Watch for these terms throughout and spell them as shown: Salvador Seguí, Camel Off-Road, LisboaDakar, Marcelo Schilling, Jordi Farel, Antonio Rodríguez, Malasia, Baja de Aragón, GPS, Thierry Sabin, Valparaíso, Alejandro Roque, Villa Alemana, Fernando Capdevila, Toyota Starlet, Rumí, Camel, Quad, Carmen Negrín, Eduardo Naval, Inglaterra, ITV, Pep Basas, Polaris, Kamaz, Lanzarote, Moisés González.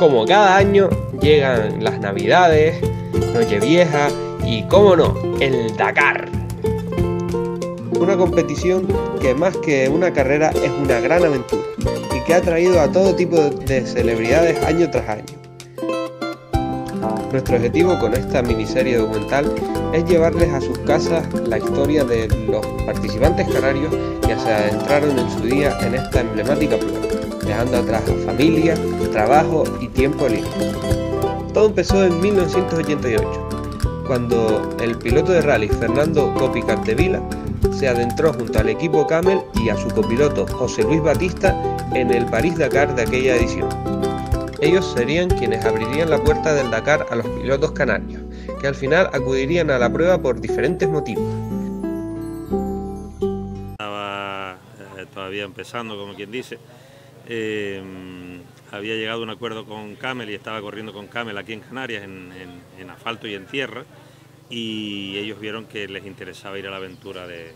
como cada año, llegan las Navidades, Nochevieja y, cómo no, el Dakar. Una competición que más que una carrera es una gran aventura y que ha traído a todo tipo de celebridades año tras año. Nuestro objetivo con esta miniserie documental es llevarles a sus casas la historia de los participantes canarios que se adentraron en su día en esta emblemática prueba, dejando atrás a familia, trabajo y tiempo libre. Todo empezó en 1988, cuando el piloto de rally Fernando Capdevila se adentró junto al equipo Camel y a su copiloto José Luis Batista en el París Dakar de aquella edición. Ellos serían quienes abrirían la puerta del Dakar a los pilotos canarios, que al final acudirían a la prueba por diferentes motivos. Estaba todavía empezando, como quien dice. Había llegado a un acuerdo con Camel y estaba corriendo con Camel aquí en Canarias, en asfalto y en tierra, y ellos vieron que les interesaba ir a la aventura de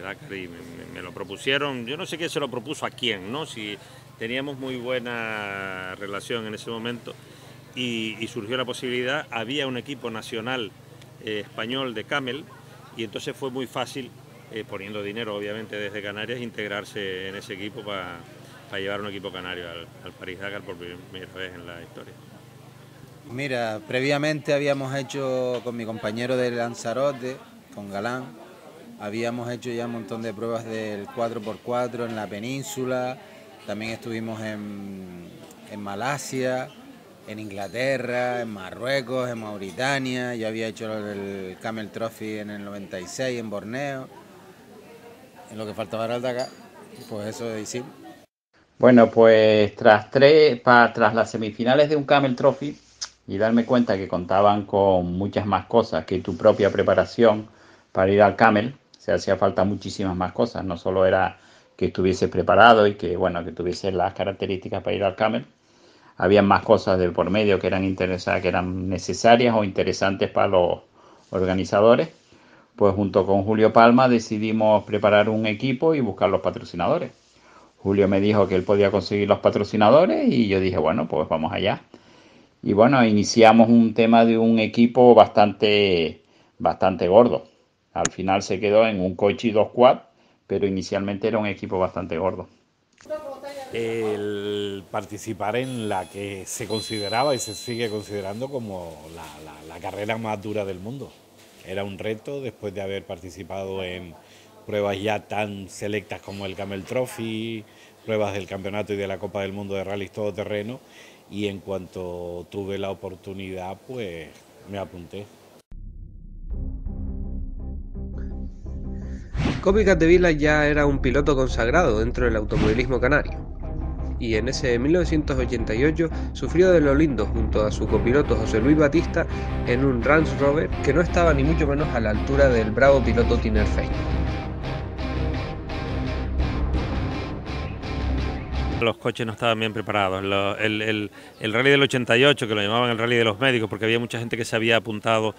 Dakar y me lo propusieron. Yo no sé qué se lo propuso a quién, ¿no? Si teníamos muy buena relación en ese momento y surgió la posibilidad. Había un equipo nacional español de Camel y entonces fue muy fácil, poniendo dinero obviamente desde Canarias, integrarse en ese equipo para llevar un equipo canario al París Dakar por primera vez en la historia. Mira, previamente habíamos hecho con mi compañero de Lanzarote, con Galán, habíamos hecho ya un montón de pruebas del 4x4 en la península, también estuvimos en Malasia, en Inglaterra, en Marruecos, en Mauritania, yo había hecho el Camel Trophy en el 96 en Borneo, en lo que faltaba era el Dakar, pues eso hicimos. Bueno, pues tras las semifinales de un Camel Trophy y darme cuenta que contaban con muchas más cosas que tu propia preparación para ir al Camel, se hacía falta muchísimas más cosas, no solo era que estuviese preparado y que, bueno, que tuviese las características para ir al Camel, había más cosas de por medio que eran interesantes, que eran necesarias o interesantes para los organizadores. Pues junto con Julio Palma decidimos preparar un equipo y buscar los patrocinadores. Julio me dijo que él podía conseguir los patrocinadores y yo dije, bueno, pues vamos allá. Y bueno, iniciamos un tema de un equipo bastante gordo. Al final se quedó en un coche y dos quad, pero inicialmente era un equipo bastante gordo. El participar en la que se consideraba y se sigue considerando como la carrera más dura del mundo. Era un reto después de haber participado en pruebas ya tan selectas como el Camel Trophy, pruebas del campeonato y de la Copa del Mundo de Rallys Todoterreno, y en cuanto tuve la oportunidad, pues me apunté. Capdevila ya era un piloto consagrado dentro del automovilismo canario, y en ese 1988 sufrió de lo lindo junto a su copiloto José Luis Batista en un Range Rover que no estaba ni mucho menos a la altura del bravo piloto tinerfeño. Los coches no estaban bien preparados. El rally del 88, que lo llamaban el rally de los médicos, porque había mucha gente que se había apuntado,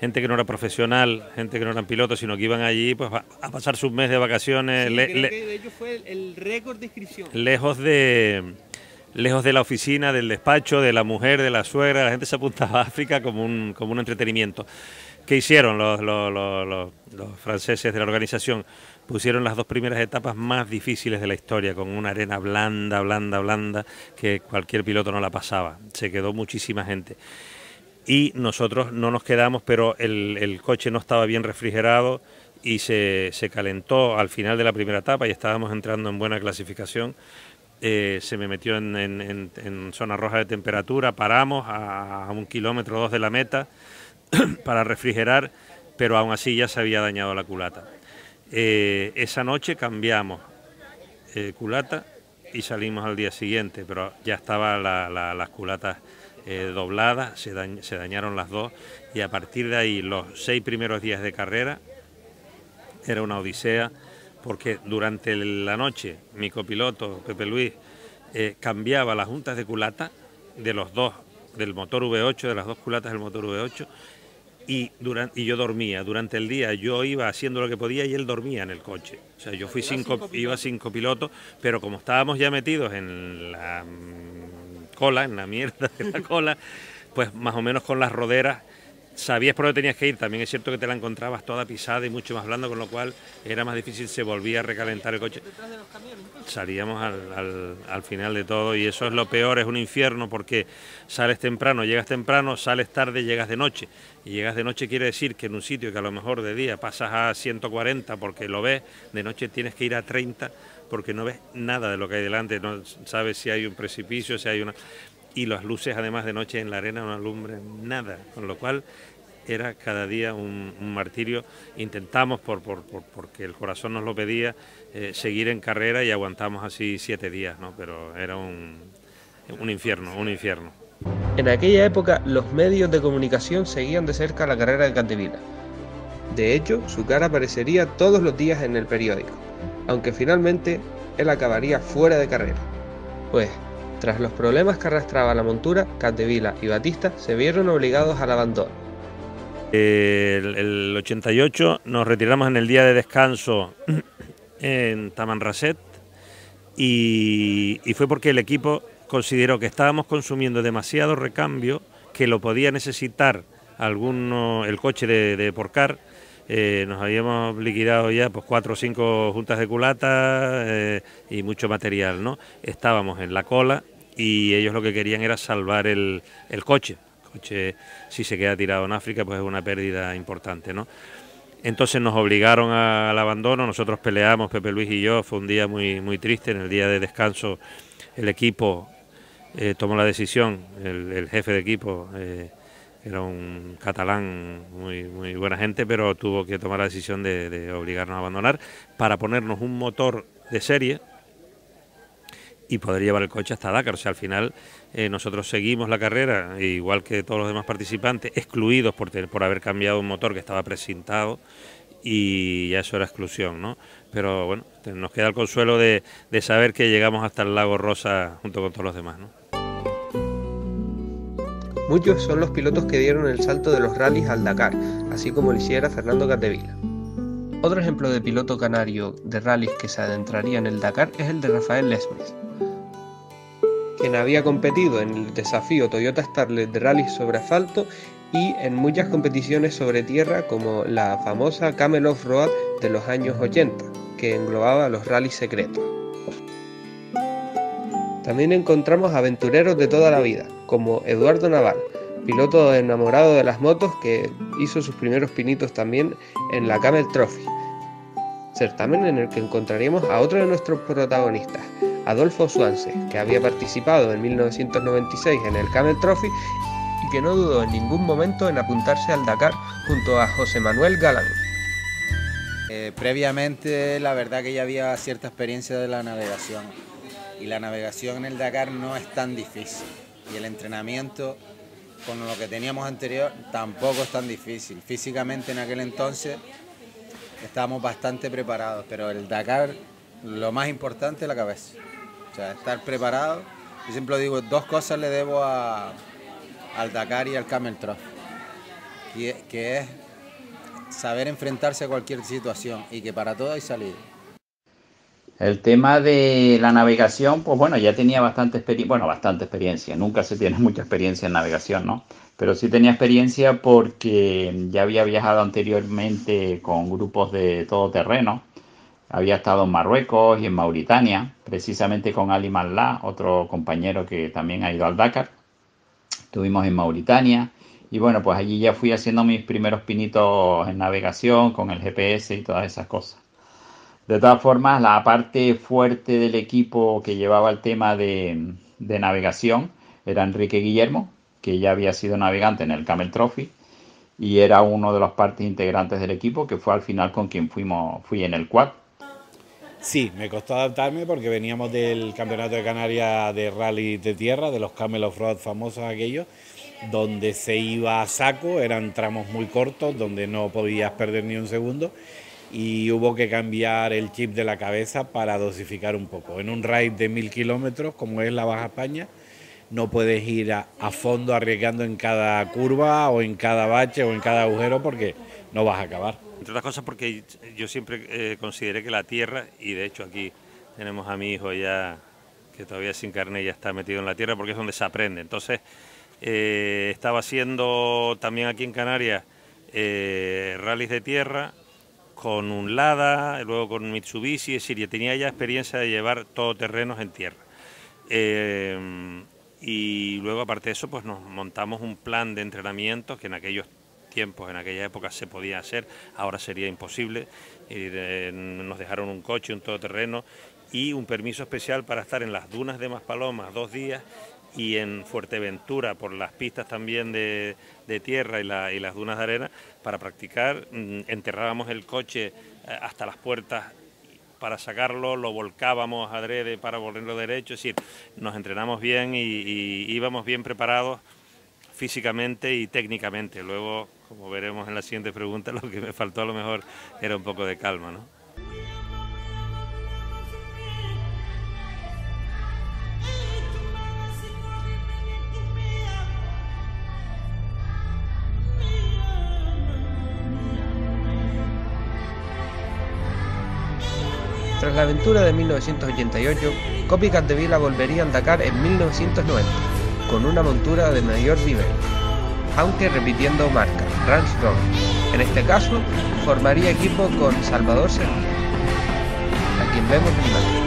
gente que no era profesional, gente que no eran pilotos, sino que iban allí pues a pasar su mes de vacaciones. Sí, creo que de hecho fue el récord de inscripción. Lejos de la oficina, del despacho, de la mujer, de la suegra, la gente se apuntaba a África como un entretenimiento. ¿Qué hicieron los franceses de la organización? Pusieron las dos primeras etapas más difíciles de la historia, con una arena blanda, que cualquier piloto no la pasaba. Se quedó muchísima gente. Y nosotros no nos quedamos, pero el coche no estaba bien refrigerado y se calentó al final de la primera etapa y estábamos entrando en buena clasificación. Se me metió en zona roja de temperatura, paramos a 1,2 kilómetros de la meta para refrigerar, pero aún así ya se había dañado la culata. Esa noche cambiamos culata y salimos al día siguiente, pero ya estaban las culatas dobladas, se dañaron las dos, y a partir de ahí los 6 primeros días de carrera era una odisea, porque durante la noche mi copiloto Pepe Luis cambiaba las juntas de culata del motor V8, de las dos culatas del motor V8, y yo dormía. Durante el día yo iba haciendo lo que podía y él dormía en el coche. O sea, yo iba sin copiloto, pero como estábamos ya metidos en la cola, en la mierda de la cola, pues más o menos con las roderas sabías por dónde tenías que ir. También es cierto que te la encontrabas toda pisada y mucho más blanda, con lo cual era más difícil, se volvía a recalentar el coche. Salíamos al final de todo, y eso es lo peor, es un infierno, porque sales temprano, sales tarde, llegas de noche. Y llegas de noche quiere decir que en un sitio que a lo mejor de día pasas a 140 porque lo ves, de noche tienes que ir a 30 porque no ves nada de lo que hay delante, no sabes si hay un precipicio, si hay una... Y las luces, además, de noche en la arena no alumbran nada, con lo cual era cada día un martirio. Intentamos, porque el corazón nos lo pedía, seguir en carrera, y aguantamos así 7 días, ¿no? Pero era un infierno, un infierno. En aquella época, los medios de comunicación seguían de cerca la carrera de Capdevila. De hecho, su cara aparecería todos los días en el periódico, aunque finalmente él acabaría fuera de carrera. Pues... tras los problemas que arrastraba la montura, Capdevila y Batista se vieron obligados al abandono. El 88 nos retiramos en el día de descanso en Tamanrasset, y fue porque el equipo consideró que estábamos consumiendo demasiado recambio, que lo podía necesitar el coche de Porcar. Nos habíamos liquidado ya pues 4 o 5 juntas de culata y mucho material, ¿no? Estábamos en la cola y ellos lo que querían era salvar el coche. El coche, si se queda tirado en África, pues es una pérdida importante, ¿no? Entonces nos obligaron al abandono. Nosotros peleamos, Pepe Luis y yo. Fue un día muy, muy triste. En el día de descanso el equipo tomó la decisión, el jefe de equipo... era un catalán muy, muy buena gente, pero tuvo que tomar la decisión de obligarnos a abandonar para ponernos un motor de serie y poder llevar el coche hasta Dakar. O sea, al final nosotros seguimos la carrera, igual que todos los demás participantes, excluidos por haber cambiado un motor que estaba precintado, y ya eso era exclusión, ¿no? Pero bueno, nos queda el consuelo de saber que llegamos hasta el Lago Rosa junto con todos los demás, ¿no? Muchos son los pilotos que dieron el salto de los rallies al Dakar, así como lo hiciera Fernando Capdevila. Otro ejemplo de piloto canario de rallies que se adentraría en el Dakar es el de Rafael Lesmes, quien había competido en el desafío Toyota Starlet de rallies sobre asfalto y en muchas competiciones sobre tierra, como la famosa Camel Off-Road de los años 80, que englobaba los rallies secretos. También encontramos aventureros de toda la vida, como Eduardo Naval, piloto enamorado de las motos que hizo sus primeros pinitos también en la Camel Trophy, certamen en el que encontraríamos a otro de nuestros protagonistas, Adolfo Suanzes, que había participado en 1996 en el Camel Trophy y que no dudó en ningún momento en apuntarse al Dakar junto a José Manuel Galán. Previamente, la verdad que ya había cierta experiencia de la navegación, y la navegación en el Dakar no es tan difícil, y el entrenamiento con lo que teníamos anterior tampoco es tan difícil. Físicamente en aquel entonces estábamos bastante preparados, pero el Dakar lo más importante es la cabeza, o sea, estar preparado. Yo siempre digo, 2 cosas le debo al Dakar y al Camel Trophy, que es saber enfrentarse a cualquier situación y que para todo hay salida. El tema de la navegación, pues bueno, ya tenía bastante experiencia. Nunca se tiene mucha experiencia en navegación, ¿no? Pero sí tenía experiencia porque ya había viajado anteriormente con grupos de todoterreno. Había estado en Marruecos y en Mauritania, precisamente con Ali Mallah, otro compañero que también ha ido al Dakar. Estuvimos en Mauritania y bueno, pues allí ya fui haciendo mis primeros pinitos en navegación con el GPS y todas esas cosas. De todas formas, la parte fuerte del equipo que llevaba el tema de navegación era Enrique Guillermo, que ya había sido navegante en el Camel Trophy y era uno de los partes integrantes del equipo, que fue al final con quien fui en el Quad. Sí, me costó adaptarme porque veníamos del Campeonato de Canarias de Rally de Tierra, de los Camel Off-Road famosos aquellos, donde se iba a saco, eran tramos muy cortos, donde no podías perder ni un segundo. Y hubo que cambiar el chip de la cabeza para dosificar un poco. En un raid de 1000 kilómetros, como es la Baja España, no puedes ir a fondo arriesgando en cada curva o en cada bache o en cada agujero, porque no vas a acabar. Entre otras cosas porque yo siempre consideré que la tierra, y de hecho aquí tenemos a mi hijo ya, que todavía sin carné ya está metido en la tierra porque es donde se aprende. Entonces, estaba haciendo también aquí en Canarias rallies de tierra con un Lada, luego con Mitsubishi, es decir, tenía ya experiencia de llevar todoterrenos en tierra. Y luego, aparte de eso, pues nos montamos un plan de entrenamiento que en aquellos tiempos, en aquella época se podía hacer, ahora sería imposible. Nos dejaron un coche, un todoterreno y un permiso especial para estar en las dunas de Maspalomas 2 días y en Fuerteventura por las pistas también de tierra y las dunas de arena para practicar. Enterrábamos el coche hasta las puertas para sacarlo, lo volcábamos adrede para volverlo derecho, es decir, nos entrenamos bien y íbamos bien preparados físicamente y técnicamente. Luego, como veremos en la siguiente pregunta, lo que me faltó a lo mejor era un poco de calma, ¿no? Tras la aventura de 1988, Copi y Capdevila volvería a Dakar en 1990, con una montura de mayor nivel, aunque repitiendo marca, Range Rover. En este caso, formaría equipo con Salvador Seguí, a quien vemos en imagen.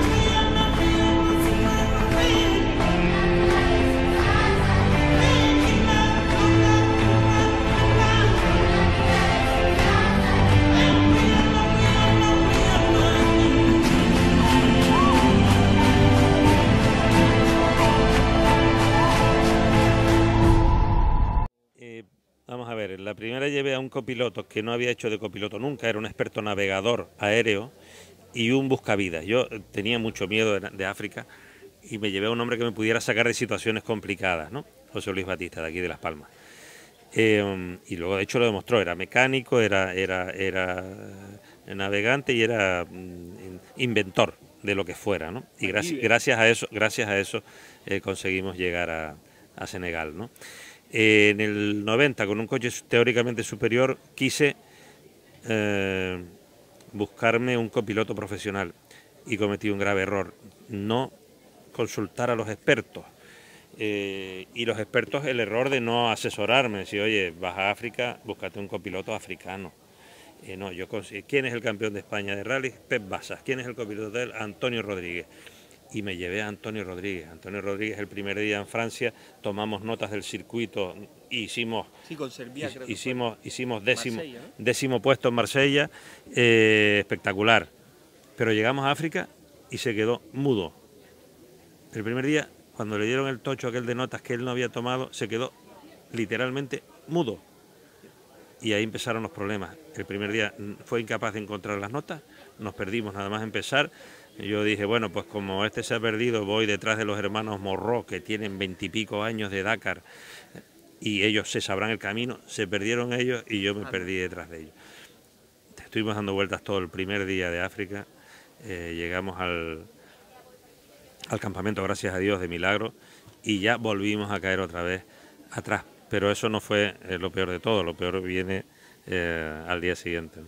La primera llevé a un copiloto que no había hecho de copiloto nunca, era un experto navegador aéreo y un buscavidas. Yo tenía mucho miedo de África y me llevé a un hombre que me pudiera sacar de situaciones complicadas, ¿no? José Luis Batista, de aquí de Las Palmas. Y luego, de hecho, lo demostró, era mecánico, era navegante y era inventor de lo que fuera, ¿no? Y gracias a eso conseguimos llegar a Senegal, ¿no? En el 90, con un coche teóricamente superior, quise buscarme un copiloto profesional y cometí un grave error, no consultar a los expertos. Y los expertos, el error de no asesorarme, decir, oye, vas a África, búscate un copiloto africano. No, yo conseguí, ¿quién es el campeón de España de rally? Pep Basas. ¿Quién es el copiloto de él? Antonio Rodríguez. Y me llevé a Antonio Rodríguez. Antonio Rodríguez el primer día en Francia, tomamos notas del circuito, hicimos décimo puesto en Marsella, espectacular. Pero llegamos a África y se quedó mudo. El primer día, cuando le dieron el tocho aquel de notas que él no había tomado, se quedó literalmente mudo. Y ahí empezaron los problemas. El primer día fue incapaz de encontrar las notas, nos perdimos nada más empezar. Yo dije, bueno, pues como este se ha perdido, voy detrás de los hermanos Morró, que tienen 20 y pico años de Dakar, y ellos se sabrán el camino. Se perdieron ellos y yo me perdí detrás de ellos. Estuvimos dando vueltas todo el primer día de África, llegamos al campamento, gracias a Dios, de milagro, y ya volvimos a caer otra vez atrás. Pero eso no fue lo peor de todo, lo peor viene al día siguiente.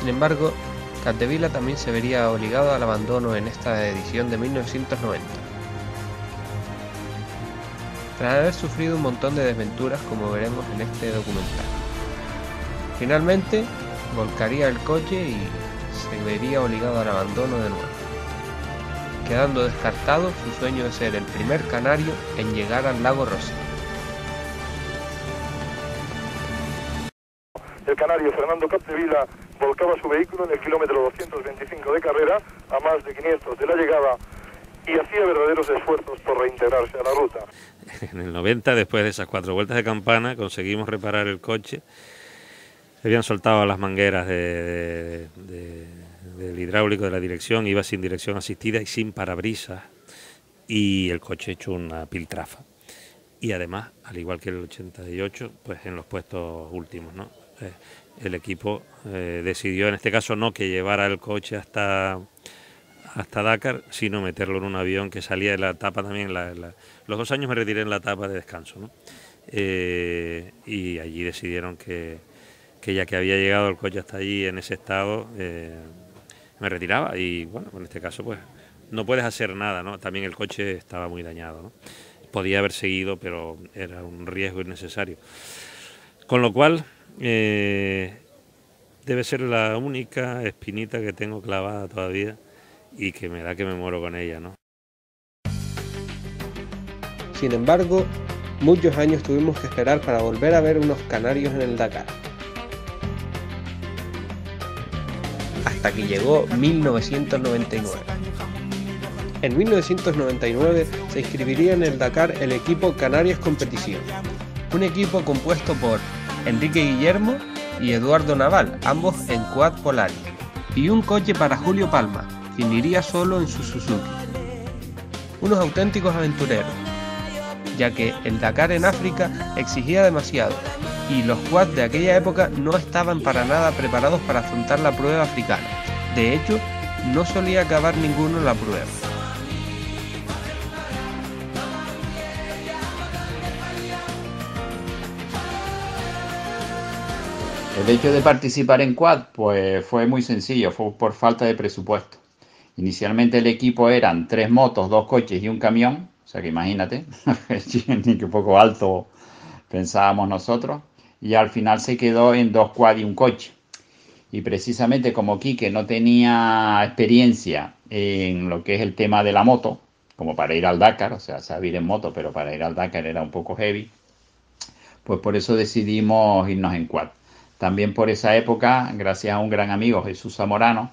Sin embargo, Capdevila también se vería obligado al abandono en esta edición de 1990. Tras haber sufrido un montón de desventuras, como veremos en este documental. Finalmente, volcaría el coche y se vería obligado al abandono de nuevo, quedando descartado su sueño de ser el primer canario en llegar al Lago Rosa. El canario Fernando Capdevila volcaba su vehículo en el kilómetro 225 de carrera, a más de 500 de la llegada, y hacía verdaderos esfuerzos por reintegrarse a la ruta. En el 90, después de esas 4 vueltas de campana, conseguimos reparar el coche. Se habían soltado las mangueras del hidráulico de la dirección, iba sin dirección asistida y sin parabrisas, y el coche hecho una piltrafa. Y además, al igual que el 88, pues en los puestos últimos, ¿no? El equipo decidió, en este caso, no que llevara el coche hasta Dakar, sino meterlo en un avión que salía de la etapa también. Los 2 años me retiré en la etapa de descanso, ¿no? Y allí decidieron que ya que había llegado el coche hasta allí en ese estado, me retiraba y bueno, en este caso pues no puedes hacer nada, ¿no? También el coche estaba muy dañado, ¿no? Podía haber seguido, pero era un riesgo innecesario. Con lo cual, debe ser la única espinita que tengo clavada todavía y que me da que me muero con ella, ¿no? Sin embargo, muchos años tuvimos que esperar para volver a ver unos canarios en el Dakar. Hasta que llegó 1999. En 1999 se inscribiría en el Dakar el equipo Canarias Competición, un equipo compuesto por Enrique Guillermo y Eduardo Naval, ambos en Quad Polaris, y un coche para Julio Palma, quien iría solo en su Suzuki. Unos auténticos aventureros, ya que el Dakar en África exigía demasiado, y los Quad de aquella época no estaban para nada preparados para afrontar la prueba africana. De hecho, no solía acabar ninguno la prueba. El hecho de participar en Quad pues fue muy sencillo, fue por falta de presupuesto. Inicialmente el equipo eran 3 motos, 2 coches y un camión, o sea que imagínate, ni que poco alto pensábamos nosotros, y al final se quedó en 2 Quad y un coche. Y precisamente como Quique no tenía experiencia en lo que es el tema de la moto, como para ir al Dakar, o sea, saber ir en moto, pero para ir al Dakar era un poco heavy, pues por eso decidimos irnos en Quad. También por esa época, gracias a un gran amigo, Jesús Zamorano,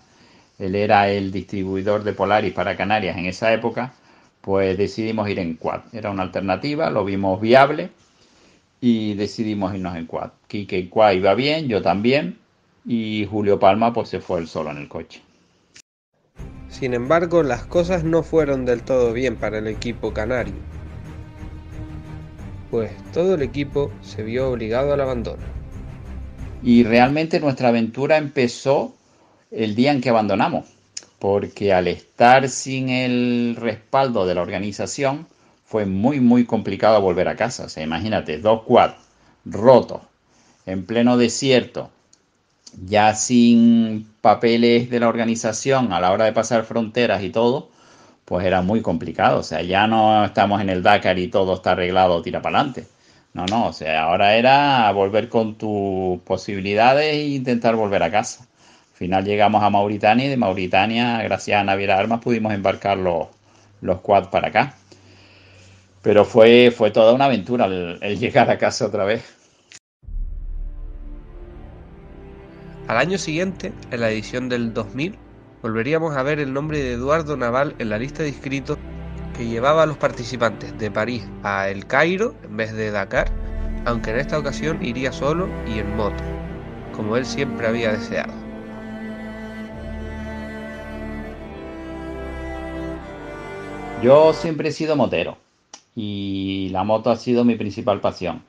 él era el distribuidor de Polaris para Canarias en esa época, pues decidimos ir en Quad. Era una alternativa, lo vimos viable y decidimos irnos en Quad. Quique en Quad iba bien, yo también, y Julio Palma pues se fue él solo en el coche. Sin embargo, las cosas no fueron del todo bien para el equipo canario, pues todo el equipo se vio obligado al abandono. Y realmente nuestra aventura empezó el día en que abandonamos, porque al estar sin el respaldo de la organización fue muy complicado volver a casa. O sea, imagínate, 2 Quad rotos, en pleno desierto, ya sin papeles de la organización a la hora de pasar fronteras y todo, pues era muy complicado. O sea, ya no estamos en el Dakar y todo está arreglado, tira para adelante. No, o sea, ahora era volver con tus posibilidades e intentar volver a casa. Al final llegamos a Mauritania y de Mauritania, gracias a Naviera Armas, pudimos embarcar los Quad para acá. Pero fue toda una aventura el llegar a casa otra vez. Al año siguiente, en la edición del 2000, volveríamos a ver el nombre de Eduardo Naval en la lista de inscritos, que llevaba a los participantes de París a El Cairo en vez de Dakar, aunque en esta ocasión iría solo y en moto, como él siempre había deseado. Yo siempre he sido motero y la moto ha sido mi principal pasión.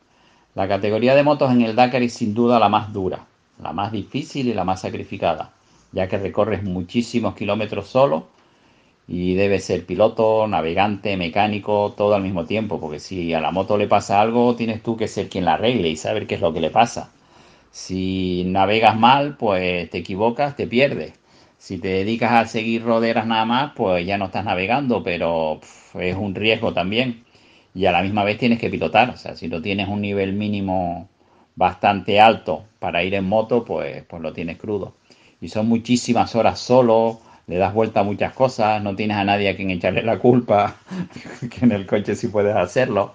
La categoría de motos en el Dakar es sin duda la más dura, la más difícil y la más sacrificada, ya que recorres muchísimos kilómetros solo. Y debe ser piloto, navegante, mecánico, todo al mismo tiempo, porque si a la moto le pasa algo, tienes tú que ser quien la arregle y saber qué es lo que le pasa. Si navegas mal, pues te equivocas, te pierdes. Si te dedicas a seguir roderas nada más, pues ya no estás navegando, pero es un riesgo también. Y a la misma vez tienes que pilotar, o sea, si no tienes un nivel mínimo bastante alto para ir en moto, pues lo tienes crudo. Y son muchísimas horas solo. Le das vuelta a muchas cosas, no tienes a nadie a quien echarle la culpa, que en el coche sí puedes hacerlo.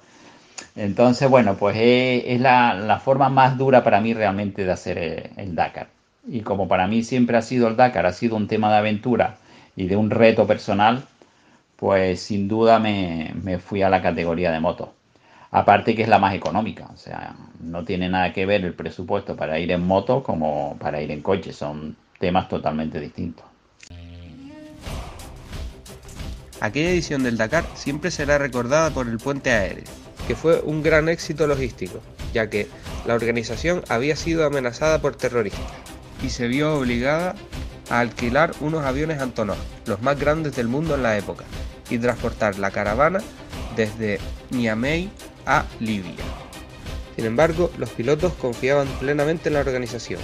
Entonces, bueno, pues es la forma más dura para mí realmente de hacer el Dakar. Y como para mí siempre ha sido el Dakar, ha sido un tema de aventura y de un reto personal, pues sin duda me fui a la categoría de moto. Aparte que es la más económica, o sea, no tiene nada que ver el presupuesto para ir en moto como para ir en coche, son temas totalmente distintos. Aquella edición del Dakar siempre será recordada por el puente aéreo, que fue un gran éxito logístico, ya que la organización había sido amenazada por terroristas y se vio obligada a alquilar unos aviones Antonov, los más grandes del mundo en la época, y transportar la caravana desde Niamey a Libia. Sin embargo, los pilotos confiaban plenamente en la organización.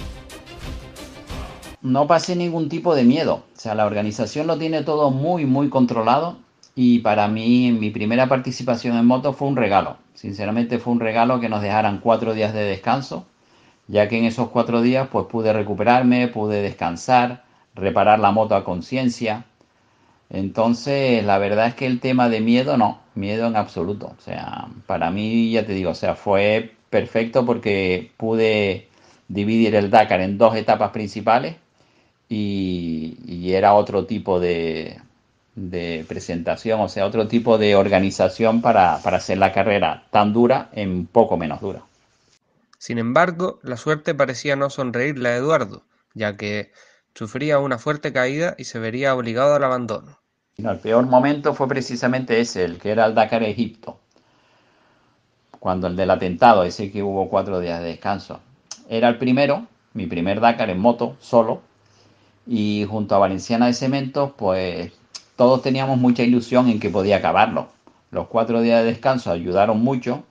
no pasé ningún tipo de miedo. O sea, la organización lo tiene todo muy, muy controlado. Y para mí, mi primera participación en moto fue un regalo. Sinceramente fue un regalo que nos dejaran 4 días de descanso, ya que en esos 4 días pues pude recuperarme, pude descansar, reparar la moto a conciencia. Entonces, la verdad es que el tema de miedo, no, miedo en absoluto. O sea, para mí, ya te digo, o sea, fue perfecto porque pude dividir el Dakar en 2 etapas principales y era otro tipo de presentación, o sea, otro tipo de organización para hacer la carrera tan dura en poco menos dura. Sin embargo, la suerte parecía no sonreírle a Eduardo, ya que sufría una fuerte caída y se vería obligado al abandono. No, el peor momento fue precisamente ese, el que era el Dakar Egipto, cuando el del atentado, ese que hubo 4 días de descanso. Era el primero, mi primer Dakar en moto, solo, y junto a Valenciana de Cementos, pues todos teníamos mucha ilusión en que podía acabarlo. Los 4 días de descanso ayudaron mucho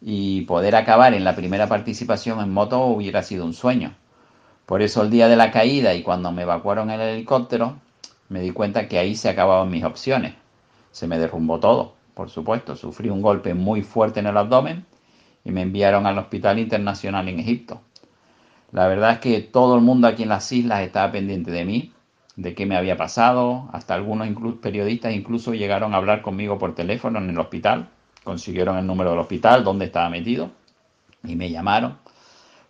y poder acabar en la primera participación en moto hubiera sido un sueño. Por eso el día de la caída y cuando me evacuaron en el helicóptero, me di cuenta que ahí se acababan mis opciones. Se me derrumbó todo, por supuesto. Sufrí un golpe muy fuerte en el abdomen y me enviaron al Hospital Internacional en Egipto. La verdad es que todo el mundo aquí en las islas estaba pendiente de mí, de qué me había pasado, hasta algunos periodistas incluso llegaron a hablar conmigo por teléfono en el hospital, consiguieron el número del hospital, dónde estaba metido, y me llamaron.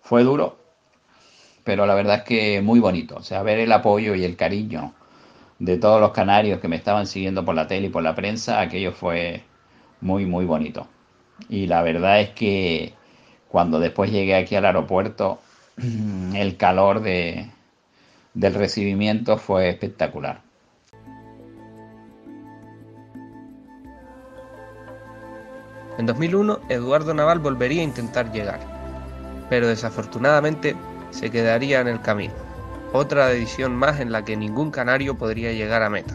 Fue duro, pero la verdad es que muy bonito, o sea, ver el apoyo y el cariño de todos los canarios que me estaban siguiendo por la tele y por la prensa, aquello fue muy, muy bonito. Y la verdad es que cuando después llegué aquí al aeropuerto, el calor del recibimiento fue espectacular. En 2001, Eduardo Naval volvería a intentar llegar, pero desafortunadamente se quedaría en el camino. Otra edición más en la que ningún canario podría llegar a meta.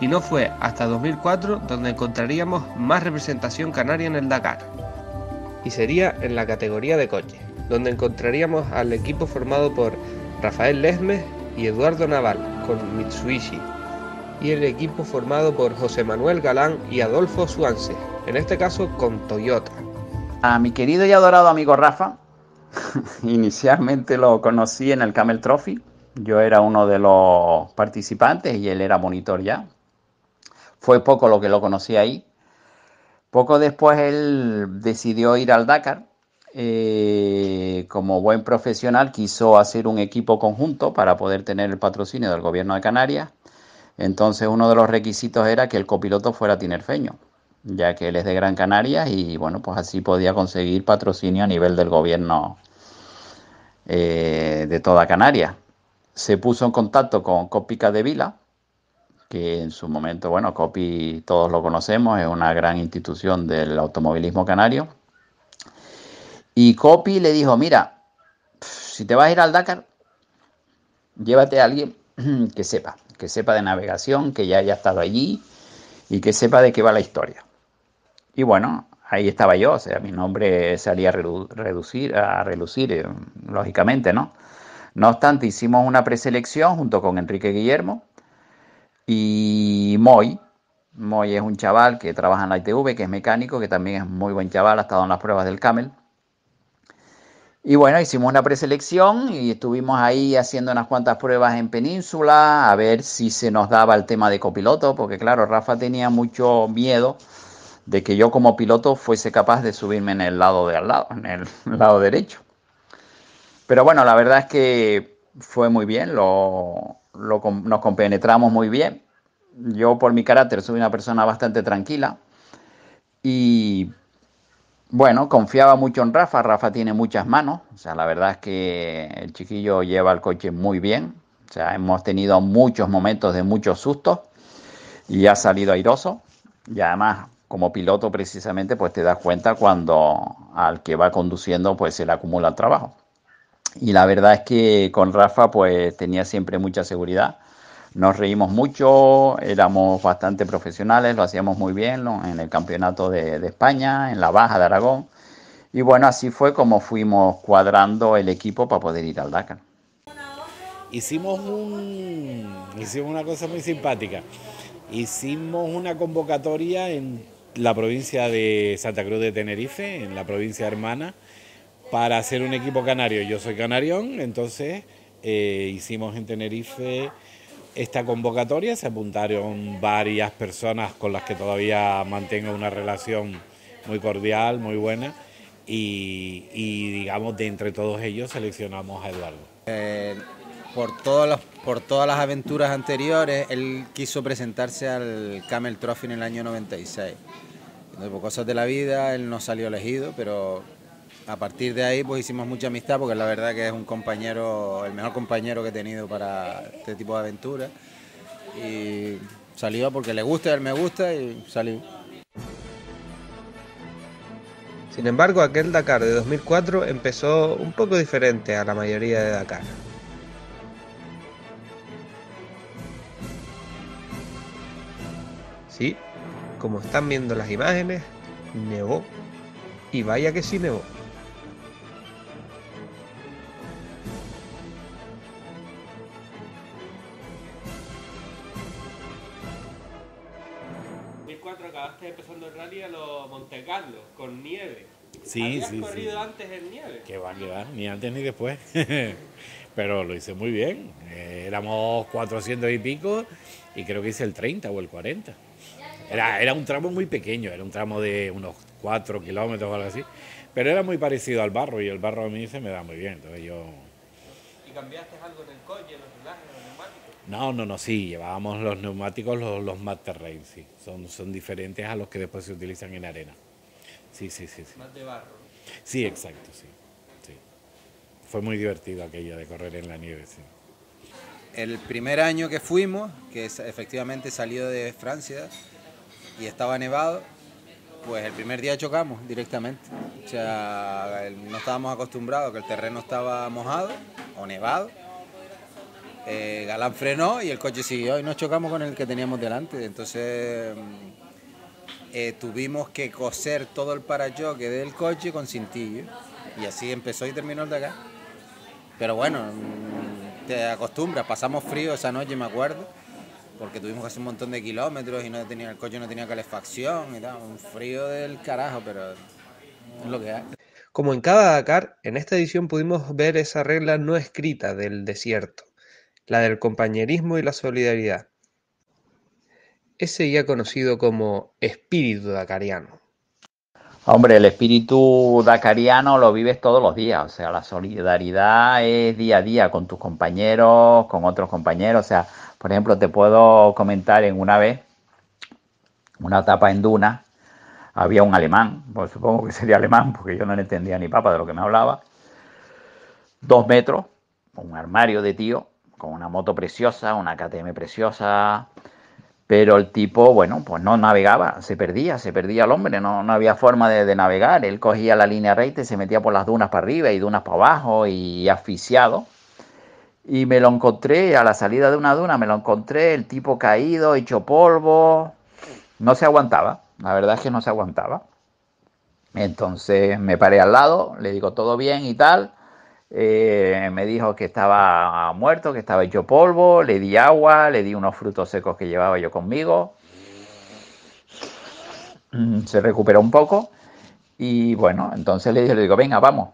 Y no fue hasta 2004 donde encontraríamos más representación canaria en el Dakar. Y sería en la categoría de coches, donde encontraríamos al equipo formado por Rafael Lesmes y Eduardo Naval con Mitsubishi, y el equipo formado por José Manuel Galán y Adolfo Suanzes, en este caso con Toyota. A mi querido y adorado amigo Rafa, inicialmente lo conocí en el Camel Trophy. Yo era uno de los participantes y él era monitor ya. Fue poco lo que lo conocí ahí. Poco después él decidió ir al Dakar. Como buen profesional quiso hacer un equipo conjunto para poder tener el patrocinio del gobierno de Canarias. Entonces uno de los requisitos era que el copiloto fuera tinerfeño, ya que él es de Gran Canaria y bueno, pues así podía conseguir patrocinio a nivel del gobierno de toda Canarias. Se puso en contacto con Capdevila, que en su momento, bueno, Copi todos lo conocemos, es una gran institución del automovilismo canario. Y Copi le dijo, mira, si te vas a ir al Dakar, llévate a alguien que sepa de navegación, que ya haya estado allí y que sepa de qué va la historia. Y bueno, ahí estaba yo, o sea, mi nombre salía a relucir, lógicamente, ¿no? No obstante, hicimos una preselección junto con Enrique Guillermo, y Moy es un chaval que trabaja en la ITV, que es mecánico, que también es muy buen chaval, ha estado en las pruebas del Camel. Y bueno, hicimos una preselección y estuvimos ahí haciendo unas cuantas pruebas en Península, a ver si se nos daba el tema de copiloto, porque claro, Rafa tenía mucho miedo de que yo como piloto fuese capaz de subirme en el lado de al lado, en el lado derecho. Pero bueno, la verdad es que fue muy bien, nos compenetramos muy bien. Yo por mi carácter soy una persona bastante tranquila y bueno, confiaba mucho en Rafa. Rafa tiene muchas manos, o sea, la verdad es que el chiquillo lleva el coche muy bien, o sea, hemos tenido muchos momentos de muchos sustos y ha salido airoso. Y además, como piloto precisamente, pues te das cuenta cuando al que va conduciendo pues se le acumula el trabajo. Y la verdad es que con Rafa pues tenía siempre mucha seguridad. Nos reímos mucho, éramos bastante profesionales, lo hacíamos muy bien, ¿no?, en el campeonato de España, en la Baja de Aragón. Y bueno, así fue como fuimos cuadrando el equipo para poder ir al Dakar. Hicimos una cosa muy simpática. Hicimos una convocatoria en la provincia de Santa Cruz de Tenerife, en la provincia hermana, para hacer un equipo canario. Yo soy canarión, entonces hicimos en Tenerife esta convocatoria. Se apuntaron varias personas con las que todavía mantengo una relación muy cordial, muy buena, y digamos, de entre todos ellos seleccionamos a Eduardo. Por todas las aventuras anteriores, él quiso presentarse al Camel Trophy en el año 96. Entonces, por cosas de la vida, él no salió elegido, pero a partir de ahí pues hicimos mucha amistad, porque la verdad que es un compañero, el mejor compañero que he tenido para este tipo de aventuras. Y salió porque le gusta, él me gusta y salió. Sin embargo, aquel Dakar de 2004 empezó un poco diferente a la mayoría de Dakar. Sí, como están viendo las imágenes, nevó. Y vaya que sí nevó. En 2004 acabaste empezando el rally a los Monte Carlo, con nieve. Sí, ¿Habías corrido antes en nieve? Que va, ni antes ni después. Pero lo hice muy bien. Éramos 400 y pico y creo que hice el 30 o el 40. Era un tramo muy pequeño, era un tramo de unos 4 kilómetros o algo así, pero era muy parecido al barro y el barro a mí se me da muy bien, entonces yo... ¿Y cambiaste algo en el coche, en los rulajes, en los neumáticos? No, sí, llevábamos los neumáticos, los Mad Terrain, sí, son diferentes a los que después se utilizan en arena. Sí. Más de barro. Sí, exacto, sí. Fue muy divertido aquello de correr en la nieve, sí. El primer año que fuimos, que efectivamente salió de Francia, y estaba nevado, pues el primer día chocamos directamente. O sea, no estábamos acostumbrados, que el terreno estaba mojado o nevado. Galán frenó y el coche siguió y nos chocamos con el que teníamos delante. Entonces tuvimos que coser todo el parachoque del coche con cintillo. Y así empezó y terminó el de acá. Pero bueno, te acostumbras, pasamos frío esa noche, me acuerdo, porque tuvimos que hacer un montón de kilómetros y el coche no tenía calefacción y tal, un frío del carajo, pero es lo que hay. Como en cada Dakar, en esta edición pudimos ver esa regla no escrita del desierto, la del compañerismo y la solidaridad. Ese ya conocido como espíritu dakariano. Hombre, el espíritu dakariano lo vives todos los días, o sea, la solidaridad es día a día con tus compañeros, con otros compañeros, o sea, por ejemplo, te puedo comentar en una vez, una etapa en Duna, había un alemán, pues supongo que sería alemán, porque yo no le entendía ni papa de lo que me hablaba, 2 metros, un armario de tío, con una moto preciosa, una KTM preciosa, pero el tipo, bueno, pues no navegaba, se perdía el hombre, no había forma de navegar, él cogía la línea recta y se metía por las dunas para arriba y dunas para abajo y asfixiado. Y me lo encontré a la salida de una duna, el tipo caído, hecho polvo, no se aguantaba, la verdad es que no se aguantaba. Entonces me paré al lado, le digo todo bien y tal, me dijo que estaba muerto, que estaba hecho polvo, le di agua, le di unos frutos secos que llevaba yo conmigo, se recuperó un poco y bueno, entonces le digo, venga, vamos.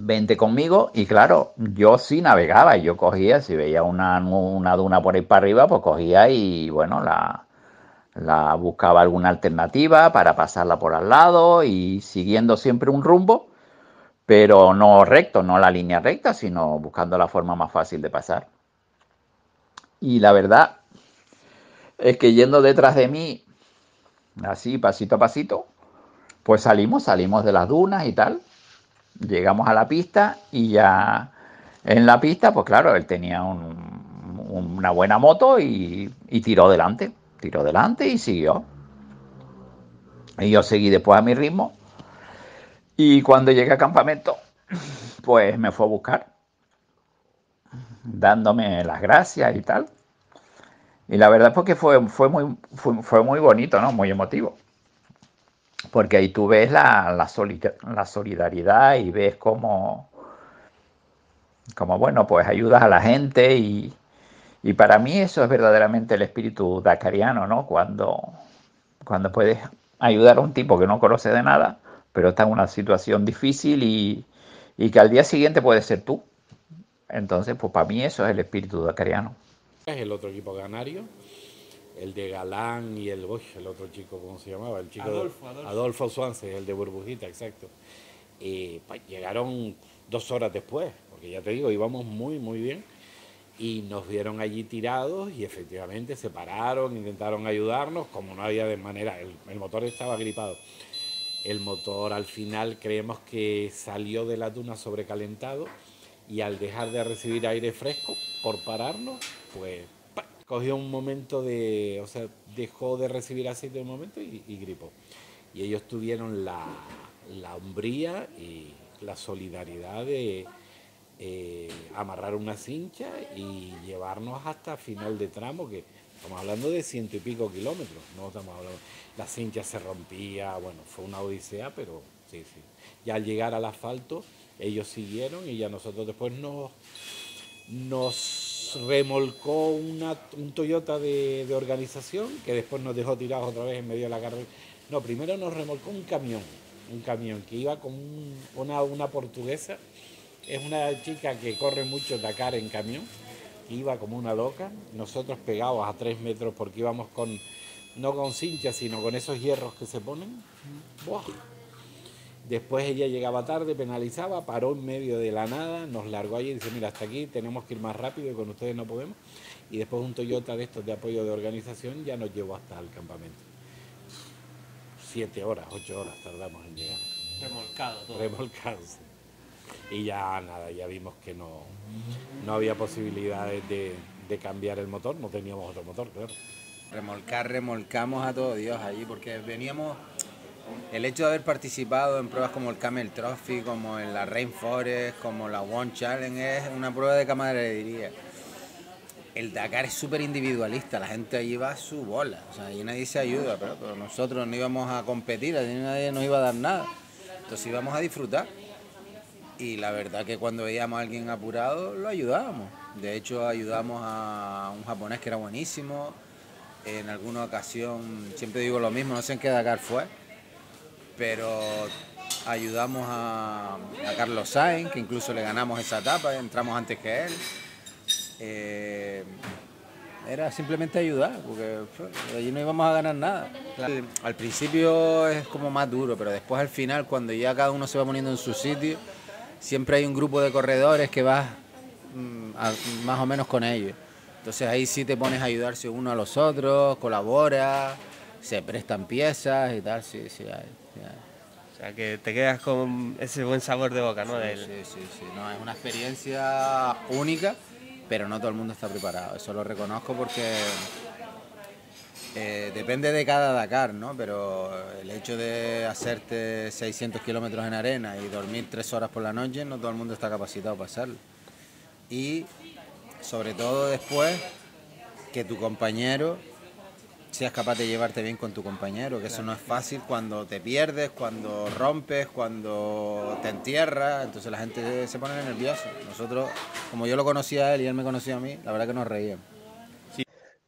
Vente conmigo y claro, yo sí navegaba, yo cogía, si veía una duna por ahí para arriba, pues cogía y bueno, la buscaba alguna alternativa para pasarla por al lado y siguiendo siempre un rumbo, pero no recto, no la línea recta, sino buscando la forma más fácil de pasar. Y la verdad es que yendo detrás de mí, así pasito a pasito, pues salimos de las dunas y tal. Llegamos a la pista y ya en la pista, pues claro, él tenía una buena moto y tiró delante y siguió. Y yo seguí después a mi ritmo y cuando llegué al campamento, pues me fue a buscar. dándome las gracias y tal. Y la verdad es que fue muy bonito, ¿no? Muy emotivo. Porque ahí tú ves la solidaridad y ves cómo, bueno, pues ayudas a la gente. Y para mí eso es verdaderamente el espíritu dakariano, ¿no? Cuando puedes ayudar a un tipo que no conoce de nada, pero está en una situación difícil y que al día siguiente puedes ser tú. Entonces, pues para mí eso es el espíritu dakariano. Es el otro equipo canario, el de Galán y el otro chico, ¿cómo se llamaba? El chico Adolfo Suanzes, el de burbujita, exacto. Pues, llegaron 2 horas después, porque ya te digo, íbamos muy, muy bien. Y nos vieron allí tirados y efectivamente se pararon, intentaron ayudarnos, como no había de manera, el motor estaba gripado. El motor al final creemos que salió de la duna sobrecalentado y al dejar de recibir aire fresco por pararnos, pues ¡pam! Cogió un momento o sea, dejó de recibir aceite un momento y gripó. Y ellos tuvieron la hombría y la solidaridad de... amarrar una cincha y llevarnos hasta final de tramo, que estamos hablando de 100 y pico kilómetros, no estamos hablando, la cincha se rompía, bueno, fue una odisea, pero sí, sí. Ya al llegar al asfalto, ellos siguieron y ya nosotros después nos remolcó un Toyota de organización, que después nos dejó tirados otra vez en medio de la carretera. No, primero nos remolcó un camión que iba con una portuguesa. Es una chica que corre mucho Dakar en camión, iba como una loca, nosotros pegados a 3 metros porque íbamos no con cinchas, sino con esos hierros que se ponen. ¡Buah! Después ella llegaba tarde, penalizaba, paró en medio de la nada, nos largó allí y dice, mira, hasta aquí tenemos que ir más rápido y con ustedes no podemos. Y después un Toyota de estos de apoyo de organización ya nos llevó hasta el campamento. 7 horas, 8 horas tardamos en llegar. Remolcado todo. Remolcado, sí. Y ya nada, ya vimos que no había posibilidades de cambiar el motor, no teníamos otro motor, claro. Remolcamos a todo Dios allí, porque veníamos, el hecho de haber participado en pruebas como el Camel Trophy, como en la Rainforest, como la One Challenge, es una prueba de camaradería. El Dakar es súper individualista, la gente allí va a su bola, o sea, allí nadie se ayuda, pero nosotros no íbamos a competir, allí nadie nos iba a dar nada, entonces íbamos a disfrutar. Y la verdad que cuando veíamos a alguien apurado, lo ayudábamos. De hecho, ayudamos a un japonés que era buenísimo. En alguna ocasión, siempre digo lo mismo, no sé en qué Dakar fue, pero ayudamos a Carlos Sainz, que incluso le ganamos esa etapa, entramos antes que él. Era simplemente ayudar, porque allí no íbamos a ganar nada. Al principio es como más duro, pero después al final, cuando ya cada uno se va poniendo en su sitio, siempre hay un grupo de corredores que vas más o menos con ellos. Entonces ahí sí te pones a ayudarse uno a los otros, colaboras, se prestan piezas y tal, sí. O sea que te quedas con ese buen sabor de boca, ¿no? Sí. No, es una experiencia única, pero no todo el mundo está preparado. Eso lo reconozco porque depende de cada Dakar, ¿no? Pero el hecho de hacerte 600 kilómetros en arena y dormir 3 horas por la noche, no todo el mundo está capacitado para hacerlo. Y sobre todo después, que tu compañero, seas capaz de llevarte bien con tu compañero, que eso no es fácil cuando te pierdes, cuando rompes, cuando te entierras, entonces la gente se pone nerviosa. Nosotros, como yo lo conocía a él y él me conocía a mí, la verdad que nos reíamos.